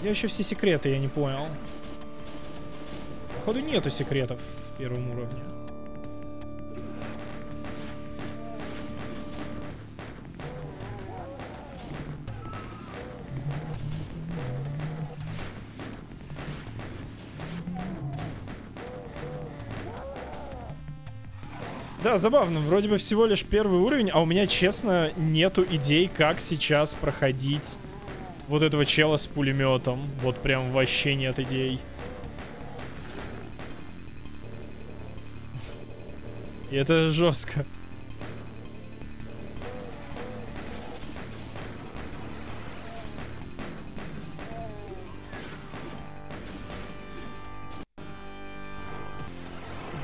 Где вообще все секреты, я не понял. Походу, нету секретов в первом уровне. Да, забавно, вроде бы всего лишь первый уровень, а у меня, честно, нету идей, как сейчас проходить вот этого чела с пулеметом. Вот прям вообще нет идей. И это жестко.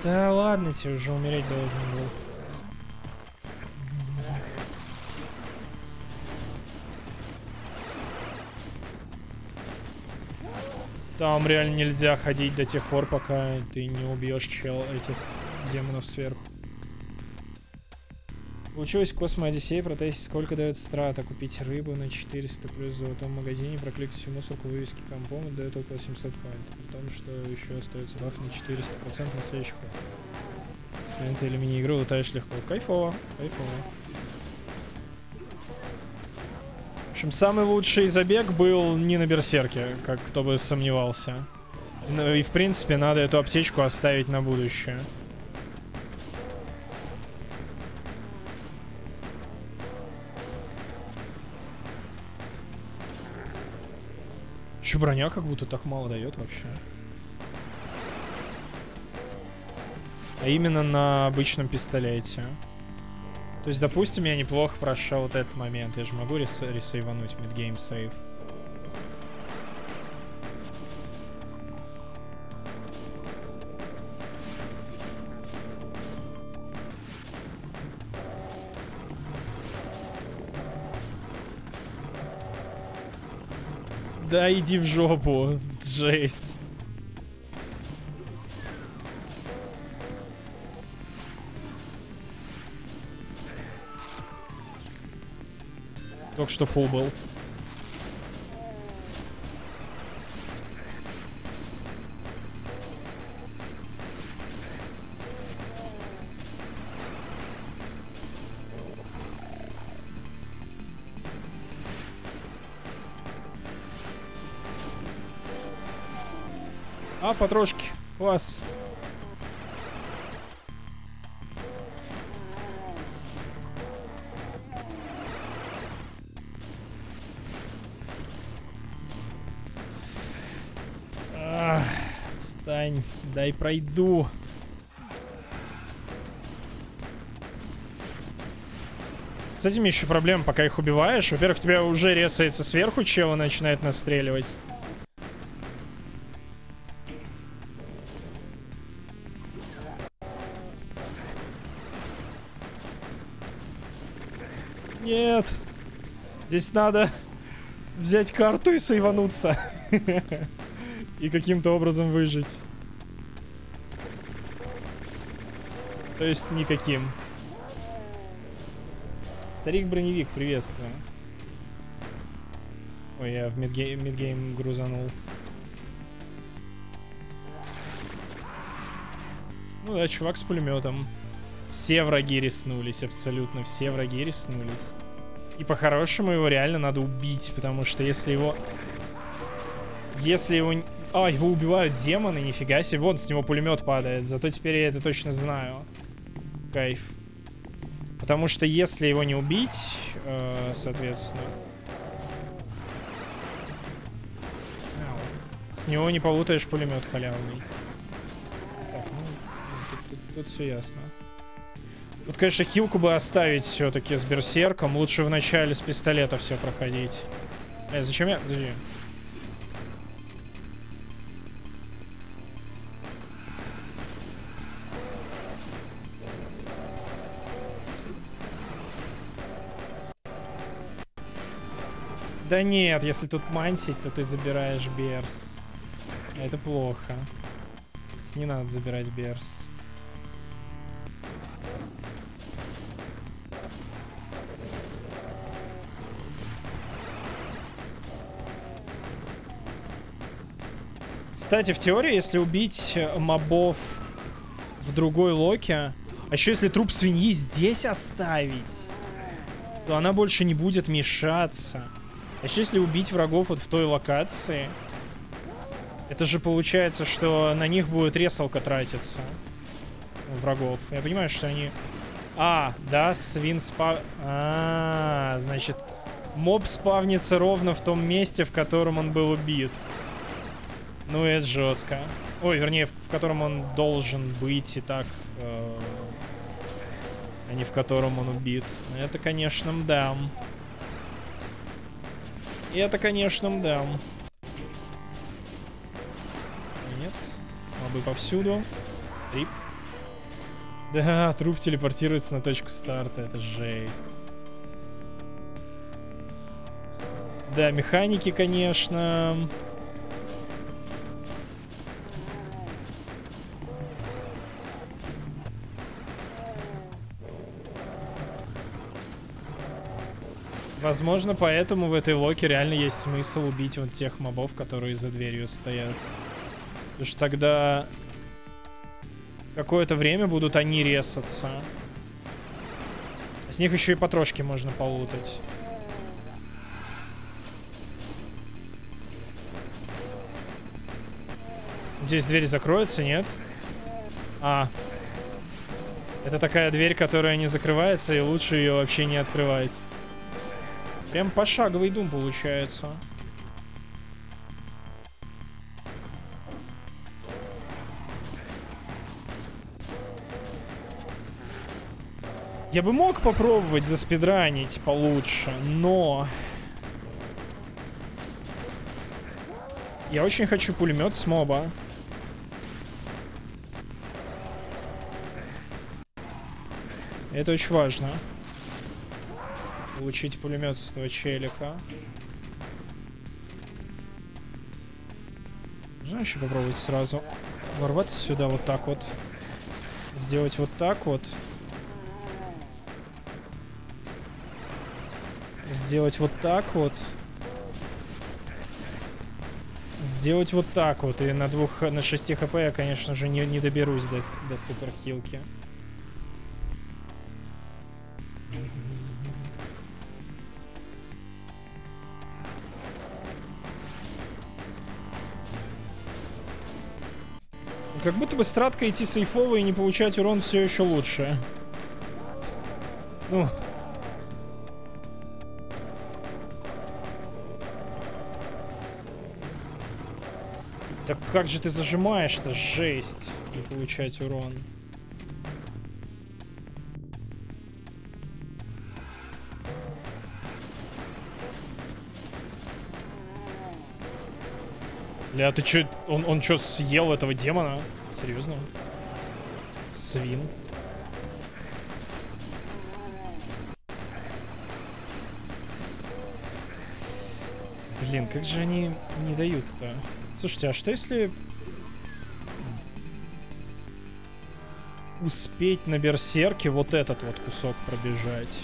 Да ладно, тебе уже умереть должен был. Там реально нельзя ходить до тех пор, пока ты не убьешь чел этих демонов сверху. Получилось космо-одиссей, протестить, сколько дает страта. Купить рыбу на 400 плюс в золотом магазине, прокликать всю мусорку, вывески компом, дает около 700 поинтов. При том, что еще остается баф на 400% на следующий ход. Если ты или мини-игру лутаешь легко. Кайфово, кайфово. В общем, самый лучший забег был не на берсерке, как кто бы сомневался. Ну и в принципе надо эту аптечку оставить на будущее. Еще броня как будто так мало дает вообще. А именно на обычном пистолете. То есть, допустим, я неплохо прошел вот этот момент. Я же могу ресейвануть мидгейм сейв. Да иди в жопу, жесть. Только что фул был. А, потрошки. Класс. Ах, отстань. Дай пройду. С этими еще проблема, пока их убиваешь. Во-первых, тебя уже ресается сверху чел и начинает настреливать. Нет. Здесь надо взять карту и сейвануться. И каким-то образом выжить. То есть никаким. Старик-броневик, приветствую. Ой, я в мидгейм грузанул. Ну да, чувак с пулеметом. Все враги риснулись, абсолютно все враги риснулись. И по-хорошему его реально надо убить, потому что если его... А, его убивают демоны, нифига себе. Вон, с него пулемет падает, зато теперь я это точно знаю. Кайф. Потому что если его не убить, соответственно, с него не получишь пулемет халявный. Так, ну, тут все ясно. Вот, конечно, хилку бы оставить все-таки с берсерком. Лучше вначале с пистолета все проходить. Зачем я... Подожди. Да нет, если тут мансить, то ты забираешь берс. Это плохо. Не надо забирать берс. Кстати, в теории, если убить мобов в другой локе, а еще если труп свиньи здесь оставить, то она больше не будет мешаться. А еще если убить врагов вот в той локации, это же получается, что на них будет ресалка тратиться. Врагов. Я понимаю, что они... А, да, свин спав... А, значит, моб спавнится ровно в том месте, в котором он был убит. Ну, это жестко. Ой, вернее, в котором он должен быть и так, а не в котором он убит. Это, конечно, мдам. Нет. Мобы повсюду. Трип. Да, труп телепортируется на точку старта. Это жесть. Да, механики, конечно. Возможно, поэтому в этой локе реально есть смысл убить вот тех мобов, которые за дверью стоят. Потому что тогда какое-то время будут они ресаться. С них еще и потрошки можно полутать. Здесь дверь закроется, нет? А. Это такая дверь, которая не закрывается, и лучше ее вообще не открывать. Прям пошаговый Doom получается. Я бы мог попробовать заспидранить получше, но... Я очень хочу пулемет с моба. Это очень важно. Получить пулемет с этого челика. Можно еще попробовать сразу ворваться сюда вот так вот. Сделать вот так вот. Сделать вот так вот. Сделать вот так вот. И на 6 хп я, конечно же, не доберусь до суперхилки. Как будто бы страткой идти сейфово и не получать урон все еще лучше. Ну. Так как же ты зажимаешь-то? Жесть. Не получать урон. Бля, ты чё? Он чё, съел этого демона? Серьезно? Свин. Блин, как же они не дают-то? Слушайте, а что если... успеть на берсерке вот этот вот кусок пробежать?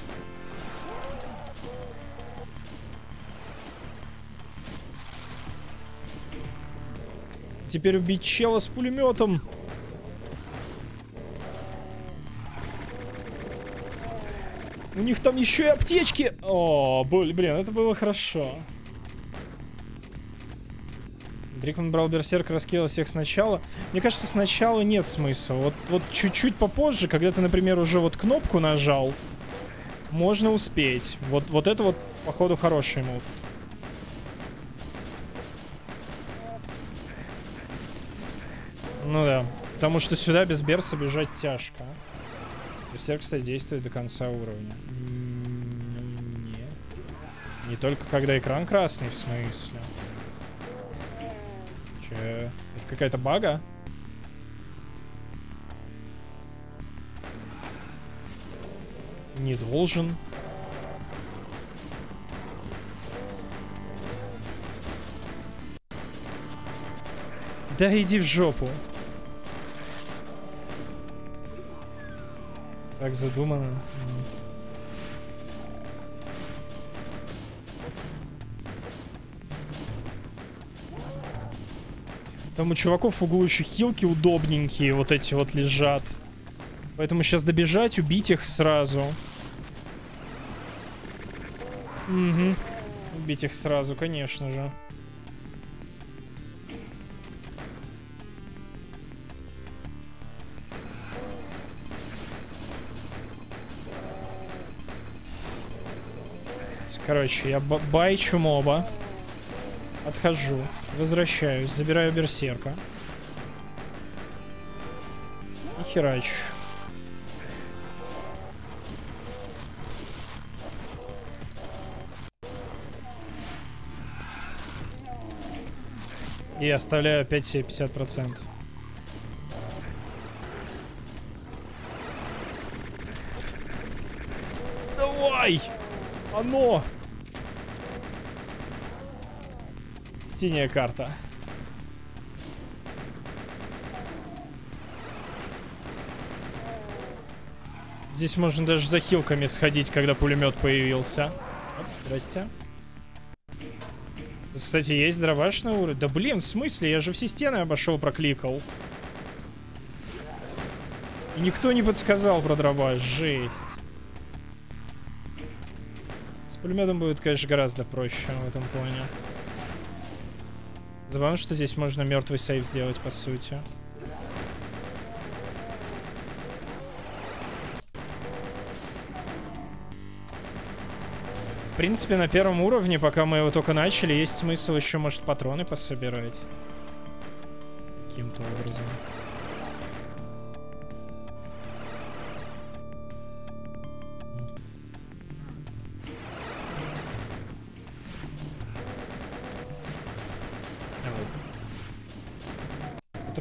Теперь убить чела с пулеметом. У них там еще и аптечки. О, блин, это было хорошо. Брикман брал берсерка, раскидал всех сначала. Мне кажется, сначала нет смысла. Вот чуть-чуть попозже, когда ты, например, уже вот кнопку нажал, можно успеть. Вот это вот, походу, хороший мув. Ну да, потому что сюда без берса бежать тяжко. Берсерк, кстати, действует до конца уровня. Нет. Не только когда экран красный, в смысле. Че? Это какая-то бага? Не должен. Да иди в жопу. Так задумано. Там у чуваков в углу еще хилки удобненькие, вот эти вот лежат. Поэтому сейчас добежать, убить их сразу. Угу. Убить их сразу, конечно же. Короче, я байчу моба. Отхожу. Возвращаюсь. Забираю берсерка. И херачу. И оставляю опять себе 50%. Давай! Оно! Синяя карта. Здесь можно даже за хилками сходить, когда пулемет появился. Оп, здрасте. Тут, кстати, есть дробаш на уровне. Да блин, в смысле? Я же все стены обошел, прокликал. И никто не подсказал про дробаш. Жесть. С пулеметом будет, конечно, гораздо проще в этом плане. Забавно, что здесь можно мертвый сейв сделать, по сути. В принципе, на первом уровне, пока мы его только начали, есть смысл еще, может, патроны пособирать. Каким-то образом.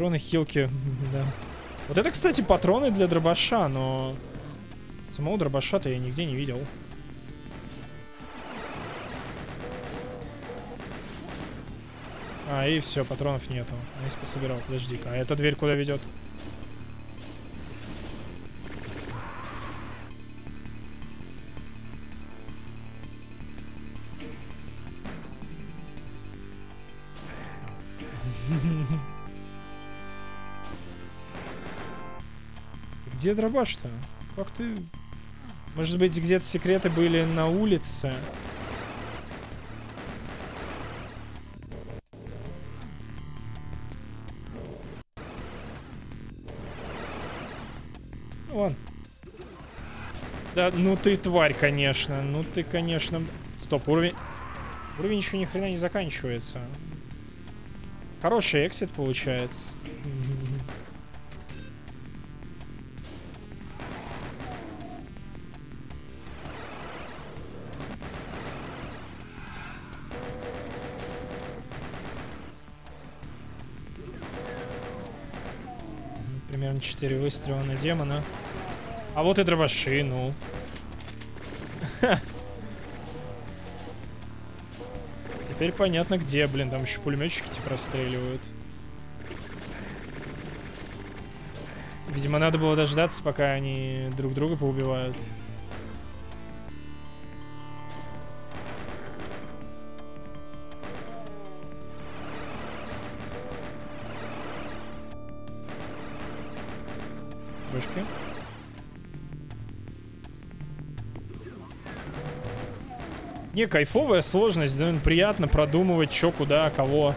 Патроны, хилки, да. Вот это, кстати, патроны для дробаша, но самого дробаша-то я нигде не видел. А, и все, патронов нету. Я пособирал, подожди-ка. А эта дверь куда ведет? Где дробаш-то? Как ты... Может быть, где-то секреты были на улице? Вон. Да, ну ты тварь, конечно. Ну ты, конечно... Стоп, уровень... Уровень еще ни хрена не заканчивается. Хороший эксит получается. Примерно 4 выстрела на демона. А вот и дробаши, ну. Теперь понятно где, блин, там еще пулеметчики типа расстреливают. Видимо, надо было дождаться, пока они друг друга поубивают. Прыжки. Не, кайфовая сложность, да, приятно продумывать, чё, куда, кого.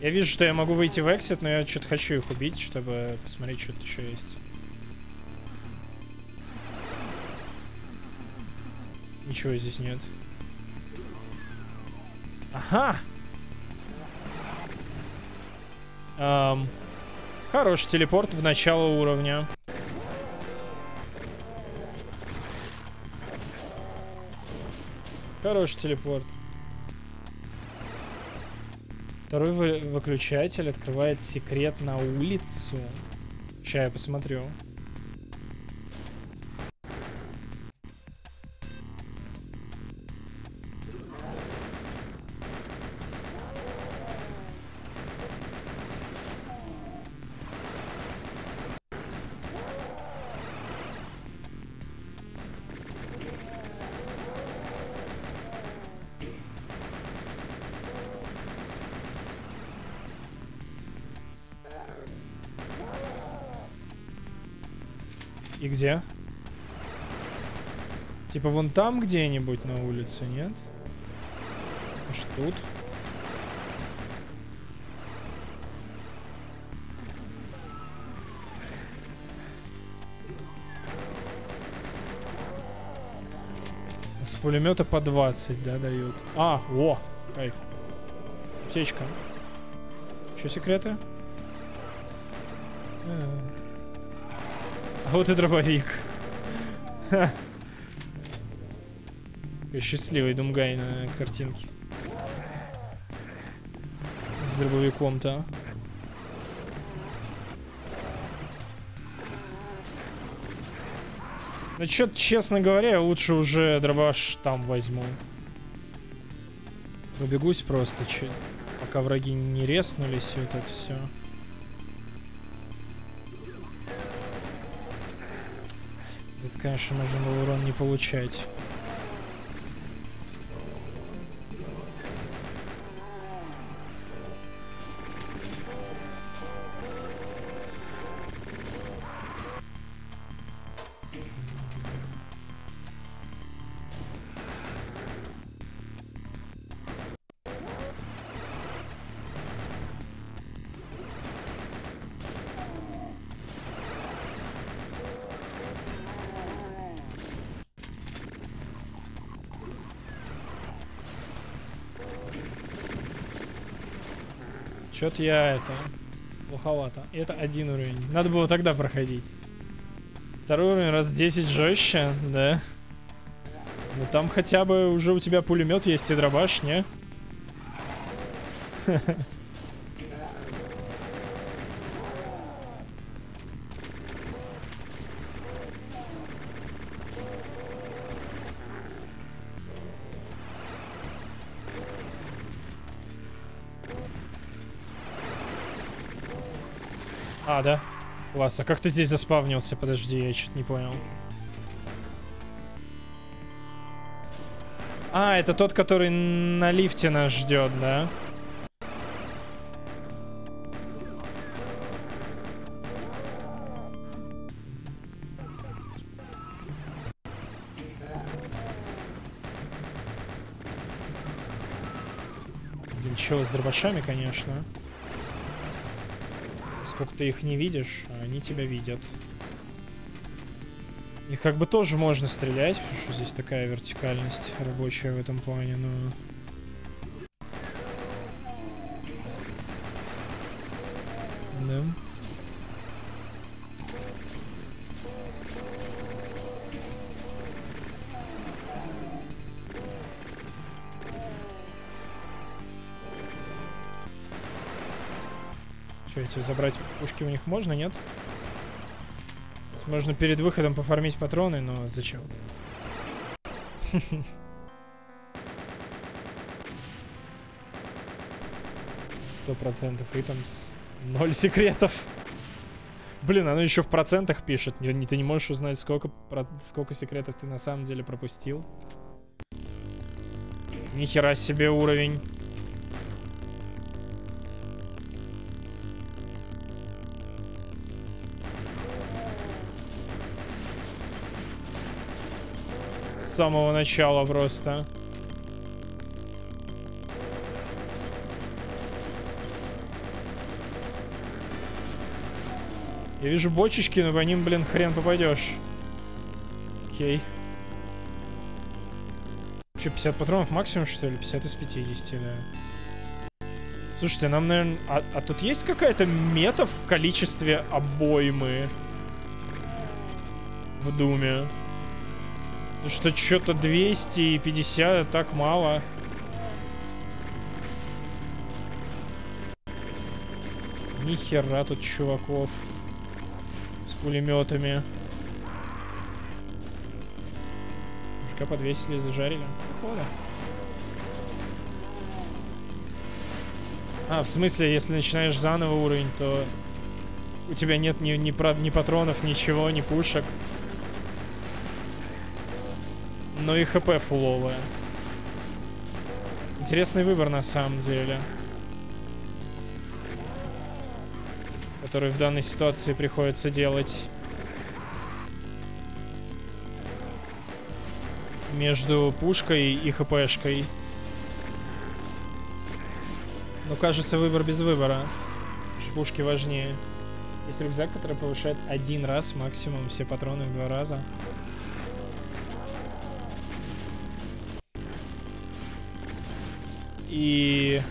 Я вижу, что я могу выйти в эксит, но я что-то хочу их убить, чтобы посмотреть, что тут еще есть. Ничего здесь нет. Ага! Хороший телепорт в начало уровня. Хороший телепорт. Второй выключатель открывает секрет на улицу. Сейчас я посмотрю. И где? Типа вон там где-нибудь на улице, нет? Может тут? С пулемета по 20, да, дают? А, о, кайф. Аптечка. Еще секреты? А вот и дробовик. Счастливый Думгай на картинке. С дробовиком-то. Ну чё-то, честно говоря, я лучше уже дробаш там возьму. Побегусь просто, пока враги не резнулись, и вот это все. Конечно, можно было урон не получать. Чё-то я это... плоховато. Это один уровень. Надо было тогда проходить. Второй уровень раз 10 жестче, да? Ну там хотя бы уже у тебя пулемет есть и дробаш, не? А, да? Класс, а как ты здесь заспавнился? Подожди, я что-то не понял. А, это тот, который на лифте нас ждет, да? Ничего, с дробашами, конечно. Сколько ты их не видишь, они тебя видят. И как бы тоже можно стрелять, потому что здесь такая вертикальность рабочая в этом плане, но... Да. Что, эти забрать пушки у них можно, нет? Можно перед выходом пофармить патроны, но зачем? %, items. 0 секретов. Блин, оно еще в процентах пишет. Ты не можешь узнать, сколько секретов ты на самом деле пропустил. Нихера себе уровень. С самого начала просто. Я вижу бочечки, но по ним, блин, хрен попадешь. Окей. Че, 50 патронов максимум, что ли? 50 из 50, да. Слушайте, нам, наверное... А тут есть какая-то мета в количестве обоймы? В Думе. Потому что что-то 250, так мало. Нихера тут чуваков. Пулеметами. Мужика подвесили, зажарили. Походу. А, в смысле, если начинаешь заново уровень, то у тебя нет ни патронов, ничего, ни пушек. Но и хп фуловое. Интересный выбор на самом деле. Который в данной ситуации приходится делать между пушкой и хпшкой. Но кажется, выбор без выбора. Пушки важнее. Есть рюкзак, который повышает 1 раз максимум все патроны в 2 раза. И...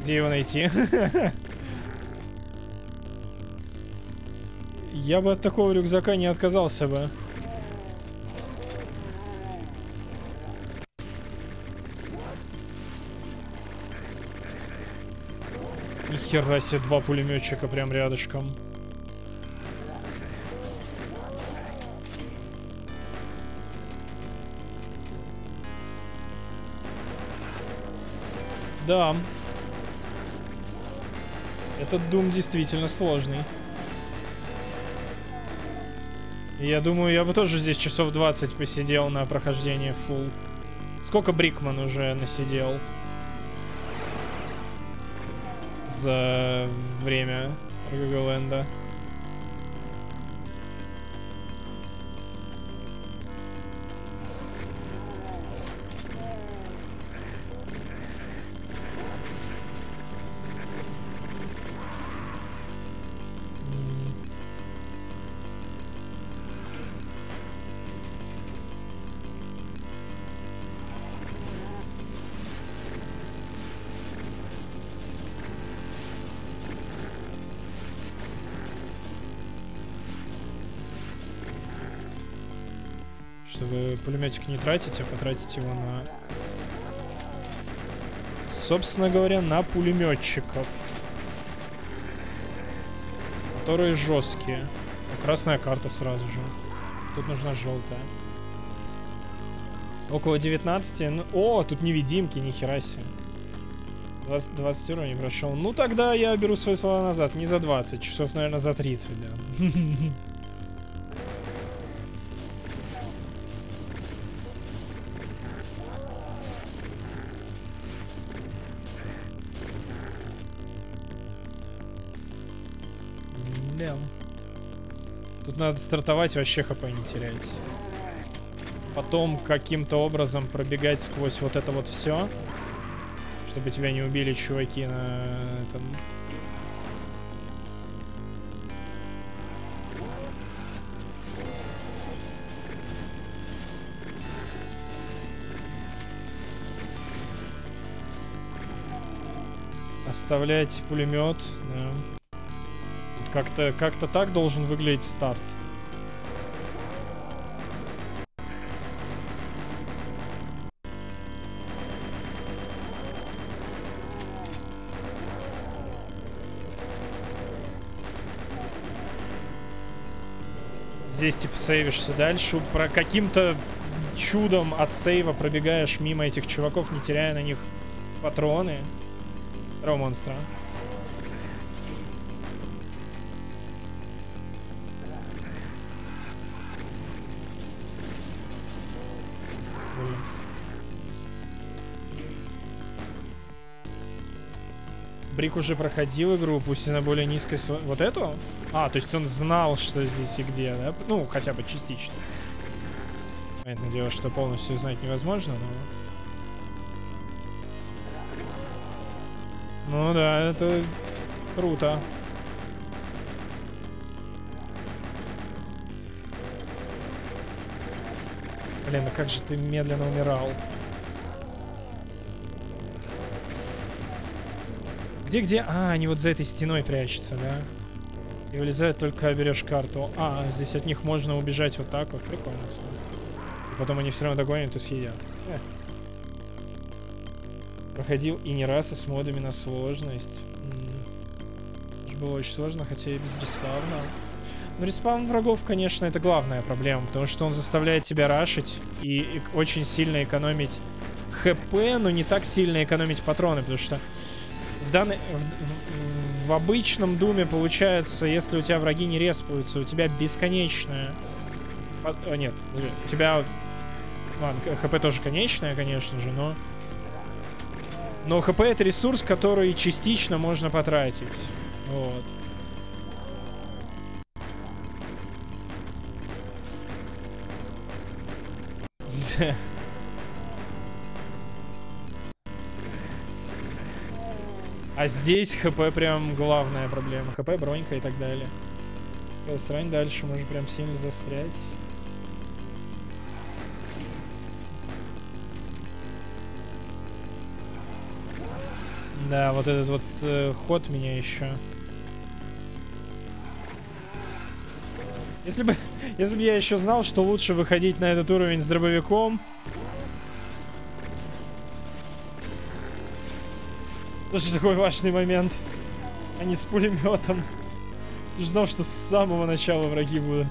Где его найти? Я бы от такого рюкзака не отказался бы. Нихера себе, 2 пулеметчика прям рядышком. Да. Этот Doom действительно сложный. Я думаю, я бы тоже здесь часов 20 посидел на прохождение фулл. Сколько Брикман уже насидел? За время ргг Land. Пулеметик не тратите, а потратите его на... Собственно говоря, на пулеметчиков. Которые жесткие. Красная карта сразу же. Тут нужна желтая. Около 19. Ну, о, тут невидимки, нихера себе. 20 уровней прошел. Ну тогда я беру свои слова назад. Не за 20, часов, наверное, за 30, да. Надо стартовать, вообще хп не терять. Потом каким-то образом пробегать сквозь вот это вот все. Чтобы тебя не убили чуваки на этом... Оставлять пулемет, да. Как-то так должен выглядеть старт. Здесь типа сейвишься дальше. Про каким-то чудом от сейва пробегаешь мимо этих чуваков, не теряя на них патроны. Второго монстра. Блин. Брик уже проходил игру, пусть и на более низкой... Вот эту? А, то есть он знал, что здесь и где, да? Ну, хотя бы частично. Понятное дело, что полностью узнать невозможно, но... Ну да, это круто. Блин, а как же ты медленно умирал. Где-где? А, они вот за этой стеной прячутся, да? И вылезают только берешь карту. А, здесь от них можно убежать вот так вот. Прикольно. И потом они все равно догонят и съедят. Проходил и не раз, и с модами на сложность. Было очень сложно, хотя и без респауна. Но респаун врагов, конечно, это главная проблема, потому что он заставляет тебя рашить и очень сильно экономить хп, но не так сильно экономить патроны, потому что в обычном думе получается, если у тебя враги не респаются, у тебя бесконечная... А, нет, у тебя... Ладно, хп тоже конечное, конечно же, но... Но ХП это ресурс, который частично можно потратить. Вот. А здесь ХП прям главная проблема. ХП, бронька и так далее. Срань дальше, можно прям сильно застрять. Да, вот этот вот ход меня еще. Если бы я еще знал, что лучше выходить на этот уровень с дробовиком. Тоже такой важный момент. А не с пулеметом. Ты же знал, что с самого начала враги будут.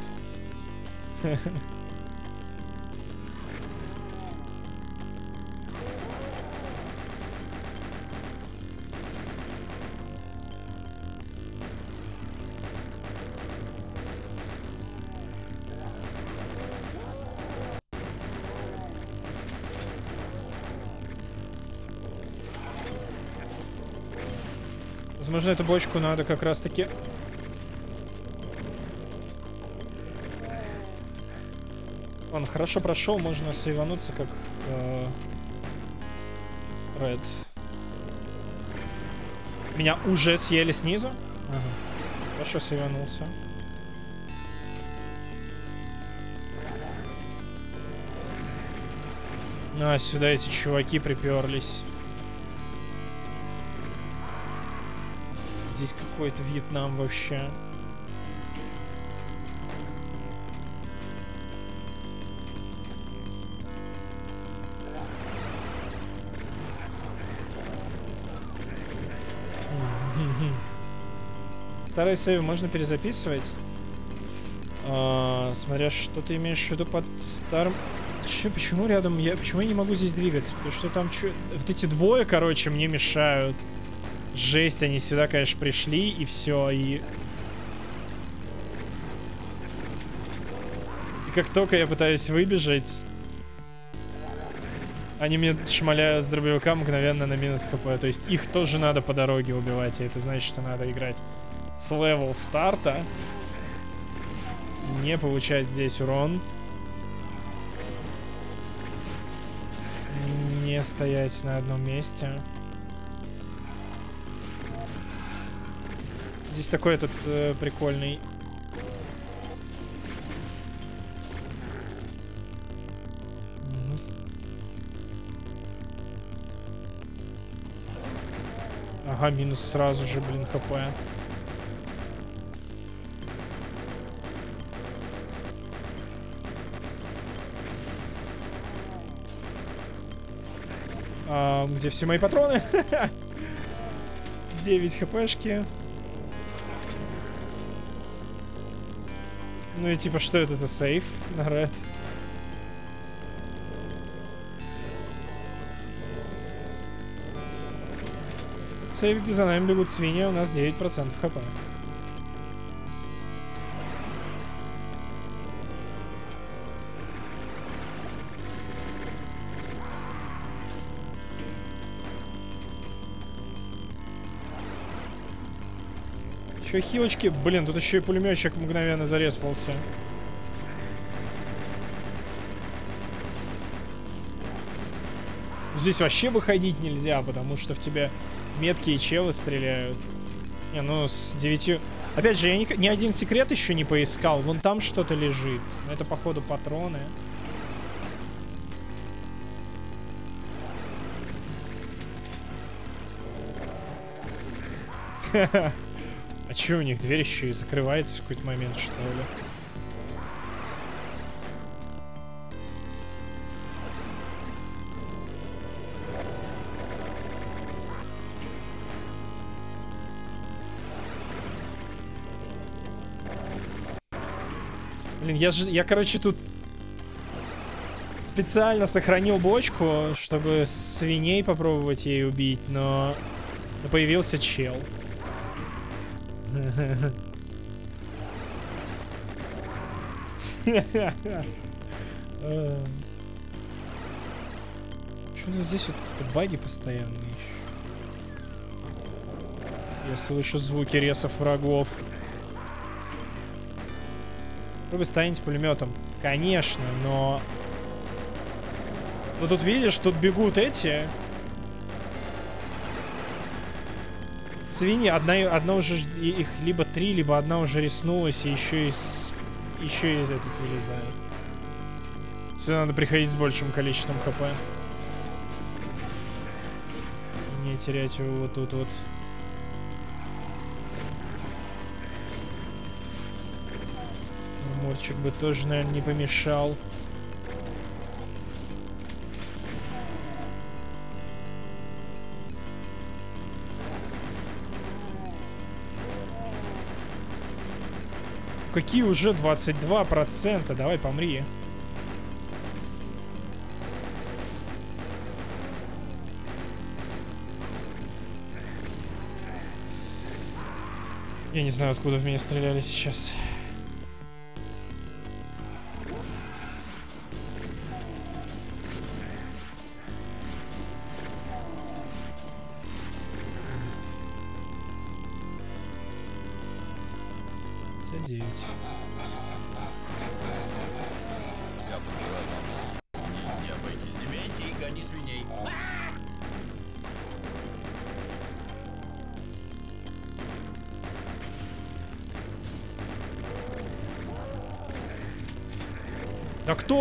Возможно, эту бочку надо как раз-таки... Он хорошо прошел, можно сейвануться как... Red. Меня уже съели снизу? Ага. Хорошо сейванулся. Ну, а сюда эти чуваки приперлись. Здесь какой-то Вьетнам вообще. Старые сейвы можно перезаписывать. Смотря что ты имеешь в виду под старым... Почему рядом я... Почему я не могу здесь двигаться? Потому что там... Вот эти двое, короче, мне мешают. Жесть, они сюда, конечно, пришли, и все, и как только я пытаюсь выбежать, они мне шмаляют с дробовика мгновенно на минус хп. То есть их тоже надо по дороге убивать, и это значит, что надо играть с левел старта, не получать здесь урон, не стоять на одном месте. Здесь такой этот прикольный. Ага, минус сразу же, блин, хп. Где все мои патроны? 9 хпшки. Ну и типа, что это за сейф на ред? Сейф, где за нами бегут свиньи, у нас 9% хп. Еще хилочки. Блин, тут еще и пулеметчик мгновенно зареспался. Здесь вообще выходить нельзя, потому что в тебя меткие челы стреляют. Не, ну с 9... Опять же, я ни один секрет еще не поискал. Вон там что-то лежит. Но это, походу, патроны. Ха-ха. А че у них дверь еще и закрывается в какой-то момент, что ли? Блин, я короче, тут специально сохранил бочку, чтобы свиней попробовать ей убить, но появился чел. Что-то здесь вот какие-то баги постоянные еще. Я слышу звуки ресов врагов. Вы станете пулеметом. Конечно, но... Ну тут видишь, тут бегут эти... Свиньи, одна уже, их либо три, либо одна уже риснулась, и еще из этот вылезает. Сюда надо приходить с большим количеством хп. Не терять его вот тут вот. Мурчик бы тоже, наверное, не помешал. Какие уже 22%? Давай, помри. Я не знаю, откуда в меня стреляли сейчас.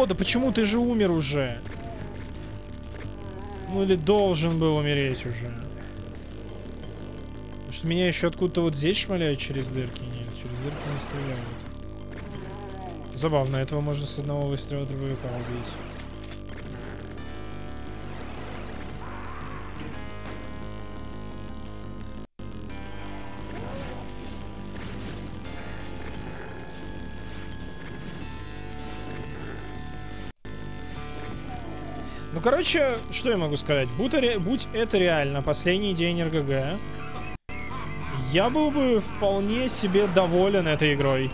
Да почему ты же умер уже? Ну или должен был умереть уже? Потому что меня еще откуда-то вот здесь шмаляют через дырки. Нет, через дырки не стреляют. Забавно, этого можно с одного выстрела дробовика убить. Короче, что я могу сказать? Будь это реально последний день РГГ, я был бы вполне себе доволен этой игрой.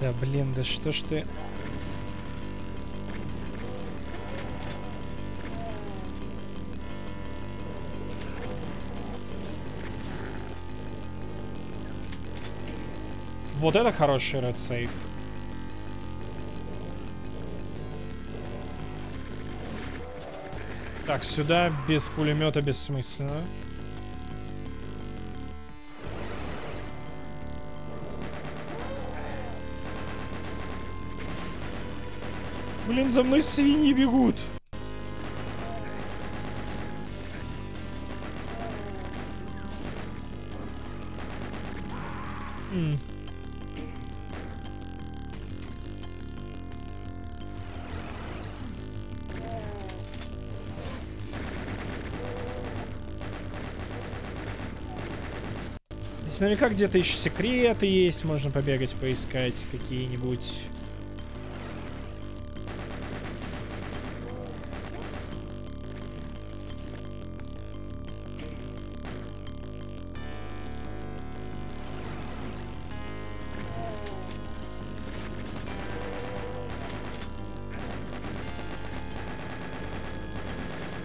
Да блин, да что ж ты... вот это хороший red save. Так, сюда без пулемета бессмысленно. Блин, за мной свиньи бегут. Здесь наверняка где-то еще секреты есть, можно побегать, поискать какие-нибудь.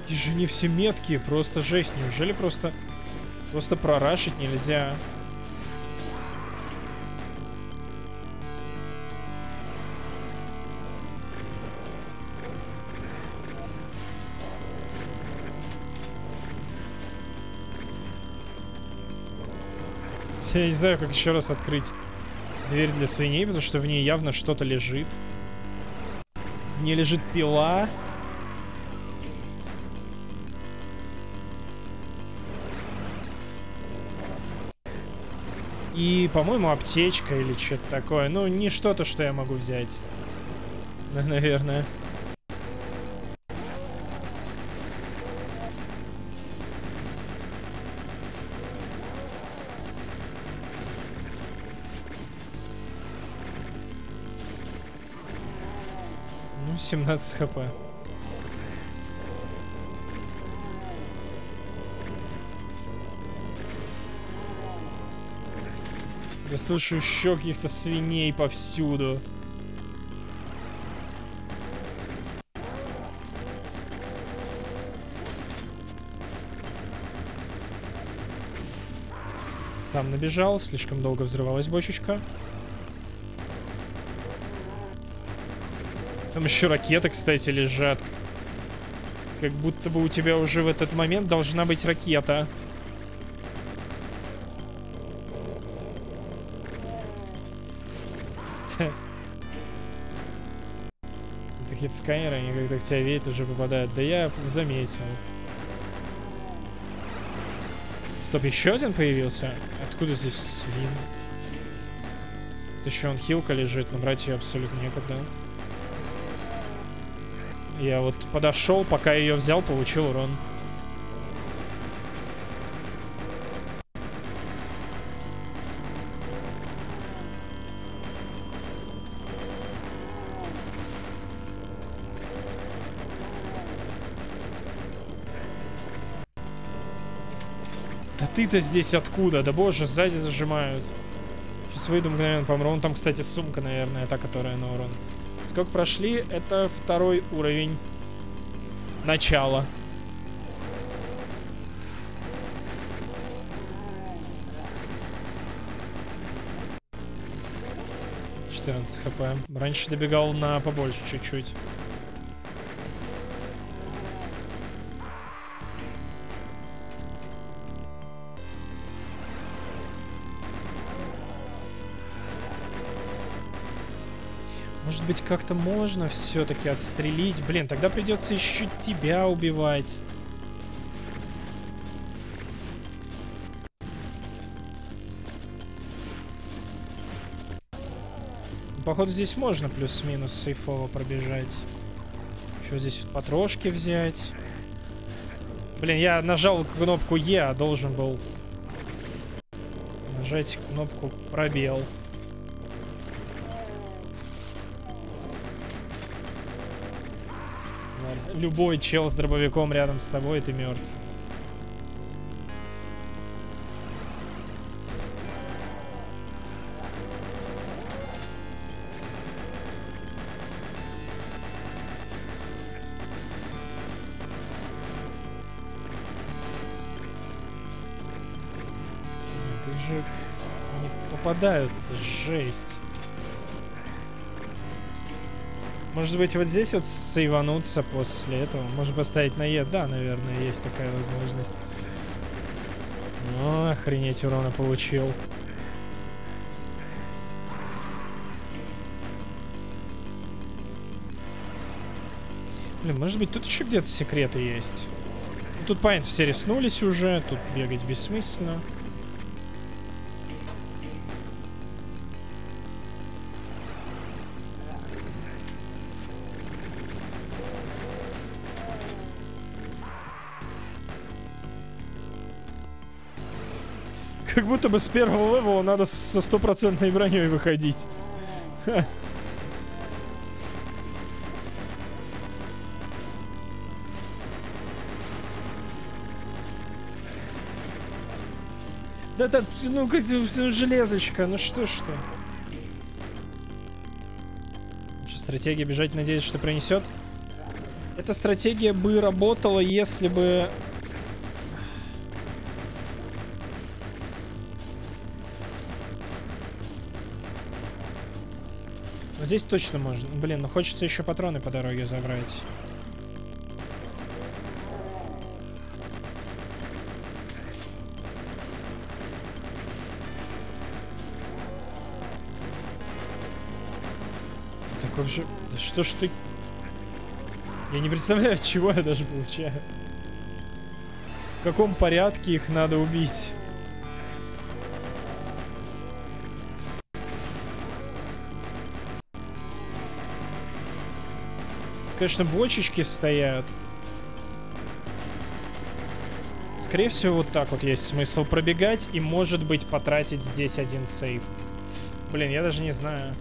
Же не все метки, просто жесть. Неужели просто прорашить нельзя? Я не знаю, как еще раз открыть дверь для свиней, потому что в ней явно что-то лежит. В ней лежит пила. И, по-моему, аптечка или что-то такое. Ну, не что-то, что я могу взять. Наверное. Ну, 17 хп. Я слышу еще каких-то свиней повсюду. Сам набежал, слишком долго взрывалась бочечка. Там еще ракеты, кстати, лежат. Как будто бы у тебя уже в этот момент должна быть ракета. Скайнеры, они когда к тебя веет, уже попадают. Да я заметил. Стоп, еще один появился? Откуда здесь свин? Тут еще он хилка лежит, но брать ее абсолютно некуда. Я вот подошел, пока ее взял, получил урон. Ты-то здесь откуда? Да боже, сзади зажимают. Сейчас выйду, мгновенно помру. Он там, кстати, сумка, наверное, та, которая на урон. Сколько прошли? Это второй уровень. Начало. . 14 хп. Раньше добегал на побольше чуть-чуть. Может быть, как-то можно все-таки отстрелить? Блин, тогда придется еще тебя убивать. Походу, здесь можно плюс-минус сейфово пробежать. Еще здесь вот потрошки взять. Блин, я нажал кнопку Е, а должен был нажать кнопку пробел. Любой чел с дробовиком рядом с тобой, ты мертв. Ты же не попадают. Жесть. Может быть, вот здесь вот сейвануться после этого. Можно поставить на Е. Да, наверное, есть такая возможность. Но охренеть урона получил. Блин, может быть, тут еще где-то секреты есть. Тут, понятно, все риснулись уже. Тут бегать бессмысленно. Как будто бы с первого левела надо со стопроцентной броней выходить. Ха. Да, ну железочка, ну что ж ты. Стратегия бежать, надеюсь, что принесет. Эта стратегия бы работала, если бы... Вот здесь точно можно. Блин, ну хочется еще патроны по дороге забрать. Да что ж ты... Я не представляю, от чего я даже получаю. В каком порядке их надо убить? Конечно, бочечки стоят. Скорее всего, вот так вот есть смысл пробегать и, может быть, потратить здесь один сейв. Блин, я даже не знаю.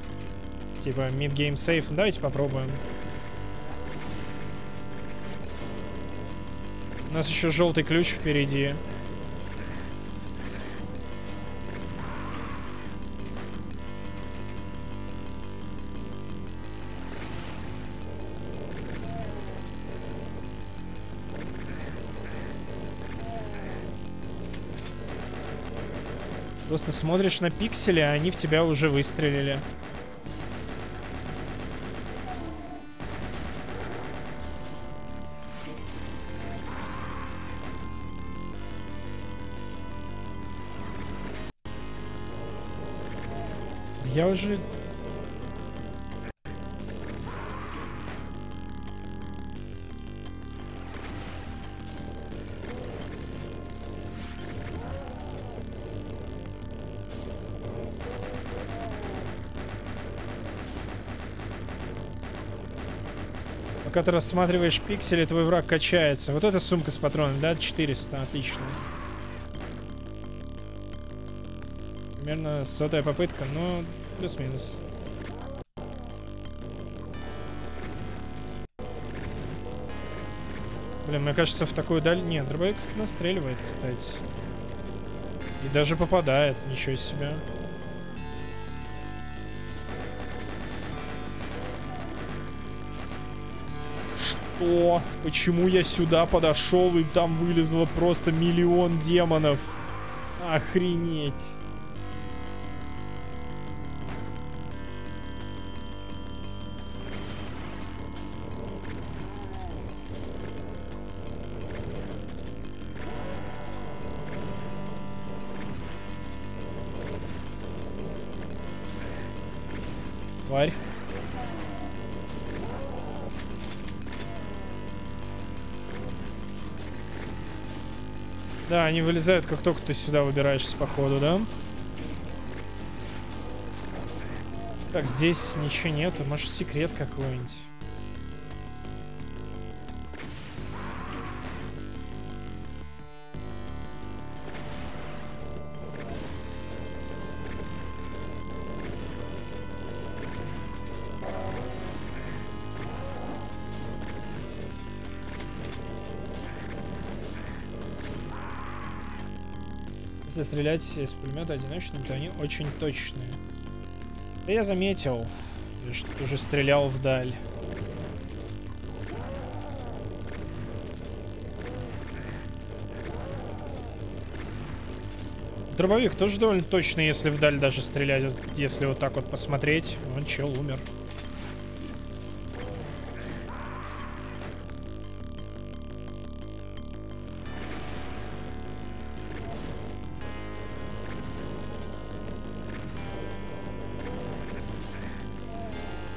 Типа мид-гейм сейф. Давайте попробуем. У нас еще желтый ключ впереди. Просто смотришь на пиксели, а они в тебя уже выстрелили. Я уже... Пока ты рассматриваешь пиксели, твой враг качается. Вот эта сумка с патронами, да? 400, отлично. Примерно 100-я попытка, но... Плюс-минус. Блин, мне кажется, в такую даль... Нет, дробовик настреливает, кстати. И даже попадает. Ничего себе. Что? Почему я сюда подошел и там вылезло просто миллион демонов? Охренеть. Да, они вылезают, как только ты сюда выбираешься, походу, да? Так, здесь ничего нету. Может, секрет какой-нибудь? Стрелять из пулемета одиночным, то они очень точные. Да я заметил, что ты уже стрелял вдаль. Дробовик тоже довольно точно, если вдаль даже стрелять. Если вот так вот посмотреть. Он чел умер.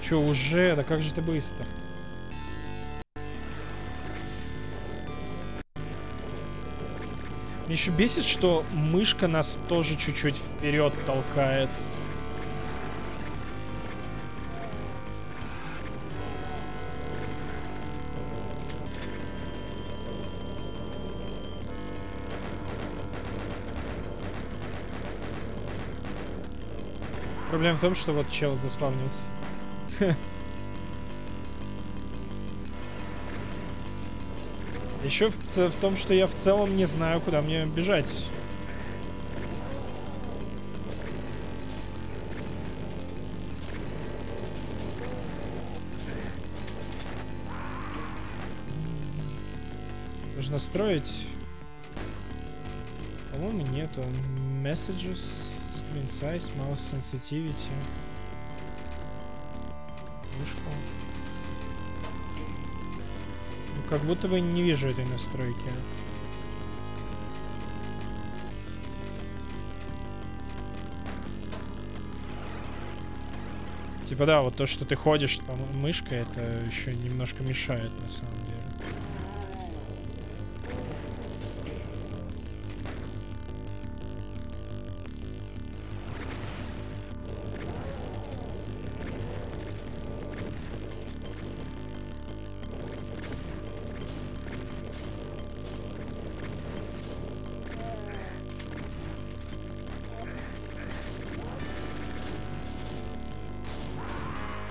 Че, уже? Да как же ты быстро? Меня еще бесит, что мышка нас тоже чуть-чуть вперед толкает. Проблема в том, что вот чел заспавнился. Еще в том, что я в целом не знаю, куда мне бежать. Нужно строить. По-моему, нету. Messages, screen size, mouse sensitivity. Как будто бы не вижу этой настройки. Типа да, вот то, что ты ходишь, по-моему, мышкой, это еще немножко мешает на самом деле.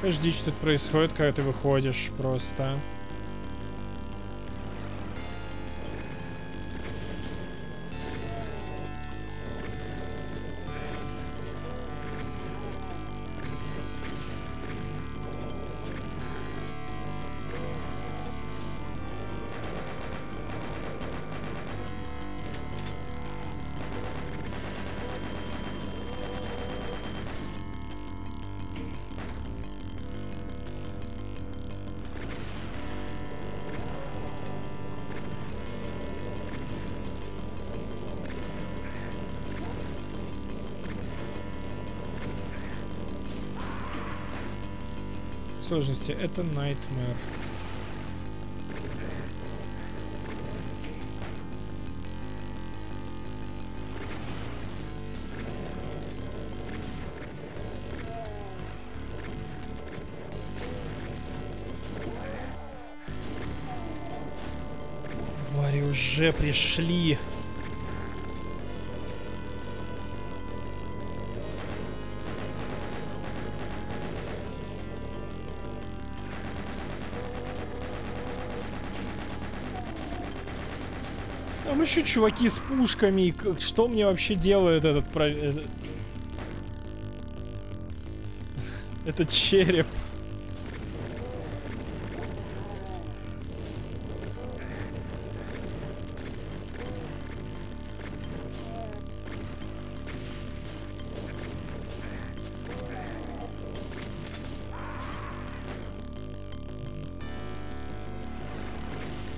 Жди, что тут происходит, когда ты выходишь просто. Сложности это Nightmare. Варя, уже пришли. Еще чуваки с пушками. Что мне вообще делает этот череп?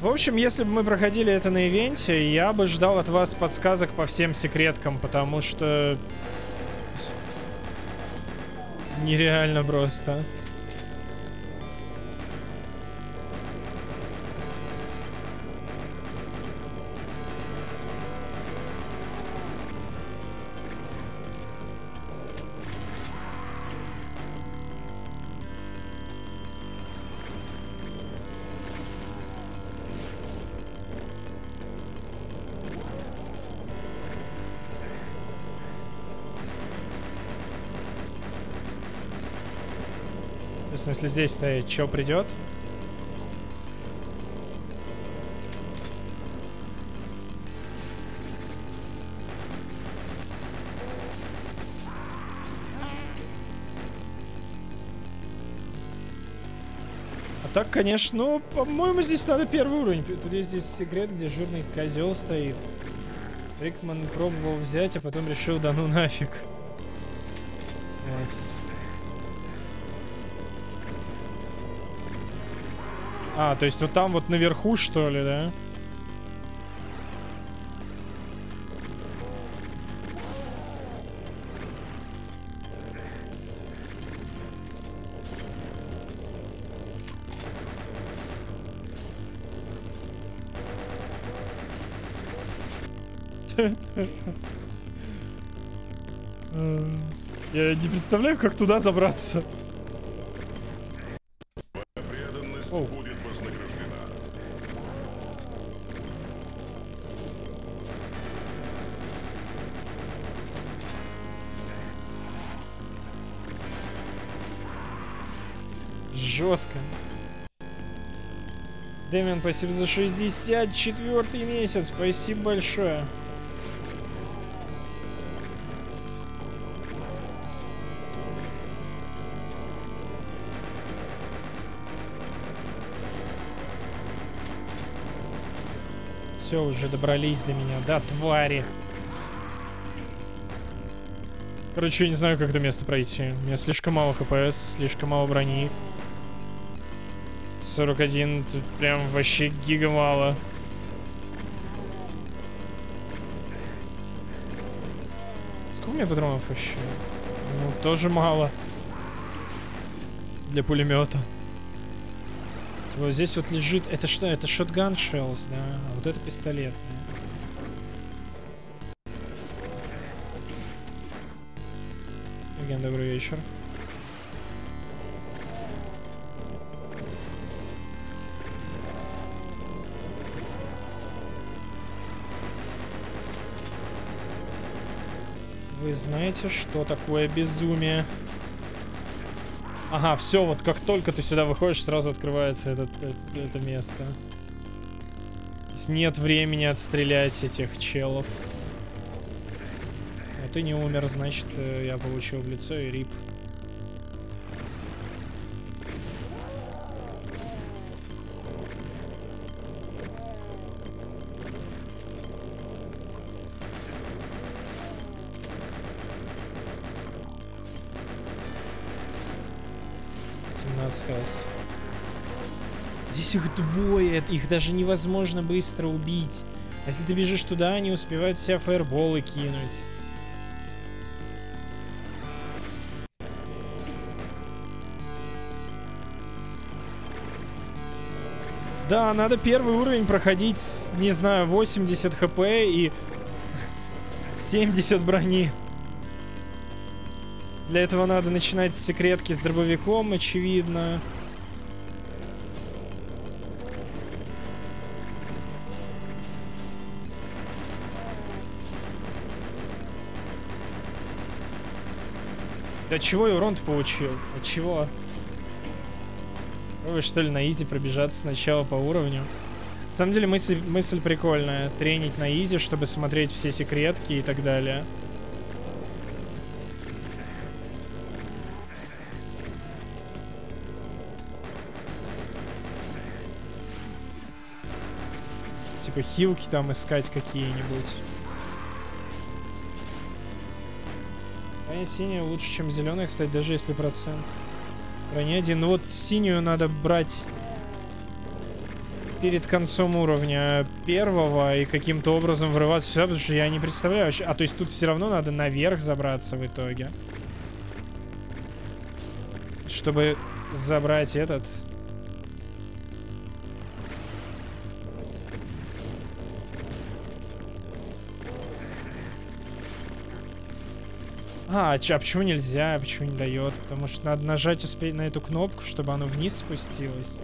В общем, если бы мы проходили это на ивенте, я бы ждал от вас подсказок по всем секреткам, потому что... нереально просто. Если здесь стоит, чё придет? А так, конечно, ну, по-моему, здесь надо первый уровень. Тут есть здесь секрет, где жирный козел стоит. Брикман пробовал взять, а потом решил, да ну нафиг. А, то есть вот там вот наверху, что ли, да? Я не представляю, как туда забраться. Преданность будет вознаграждена. Жестко. Дэмиан, спасибо за 64-й месяц. Спасибо большое. Все, уже добрались до меня, да, твари. Короче, я не знаю, как это место пройти. У меня слишком мало хпс, слишком мало брони. 41, тут прям вообще гига мало. Сколько у меня патронов вообще? Ну, тоже мало. Для пулемета. Вот здесь вот лежит... Это что? Это шотган шелс, да? А вот это пистолет. Again, добрый вечер. Вы знаете, что такое безумие? Ага, все, вот как только ты сюда выходишь, сразу открывается это место. Здесь нет времени отстрелять этих челов. А ты не умер, значит, я получил в лицо и рип. Здесь их двое, их даже невозможно быстро убить. А если ты бежишь туда, они успевают все фаерболы кинуть. Да, надо первый уровень проходить с, не знаю, 80 хп и 70 брони. Для этого надо начинать с секретки с дробовиком, очевидно. От чего я урон-то получил? От чего? Вы что ли на изи пробежаться сначала по уровню? На самом деле мысль прикольная. Тренить на изи, чтобы смотреть все секретки и так далее. Типа хилки там искать какие-нибудь. Броня синяя лучше, чем зеленая, кстати, даже если процент. Броня 1. Ну вот синюю надо брать перед концом уровня первого и каким-то образом врываться сюда, потому что я не представляю вообще. А то есть тут все равно надо наверх забраться в итоге. Чтобы забрать этот... А почему нельзя? Почему не дает? Потому что надо нажать успеть на эту кнопку, чтобы оно вниз спустилось.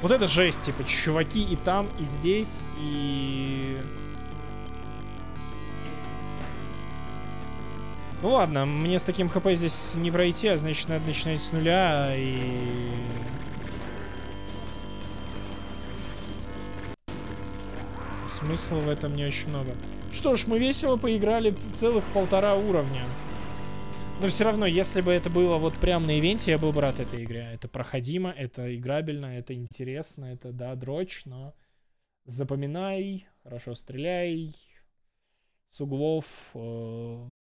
Вот это жесть, типа, чуваки и там, и здесь, и... Ну ладно, мне с таким хп здесь не пройти, а значит надо начинать с нуля и... Смысла в этом не очень много. Что ж, мы весело поиграли целых 1,5 уровня. Но все равно, если бы это было вот прям на ивенте, я был бы рад этой игре. Это проходимо, это играбельно, это интересно, это, да, дрочь, но запоминай, хорошо стреляй, с углов,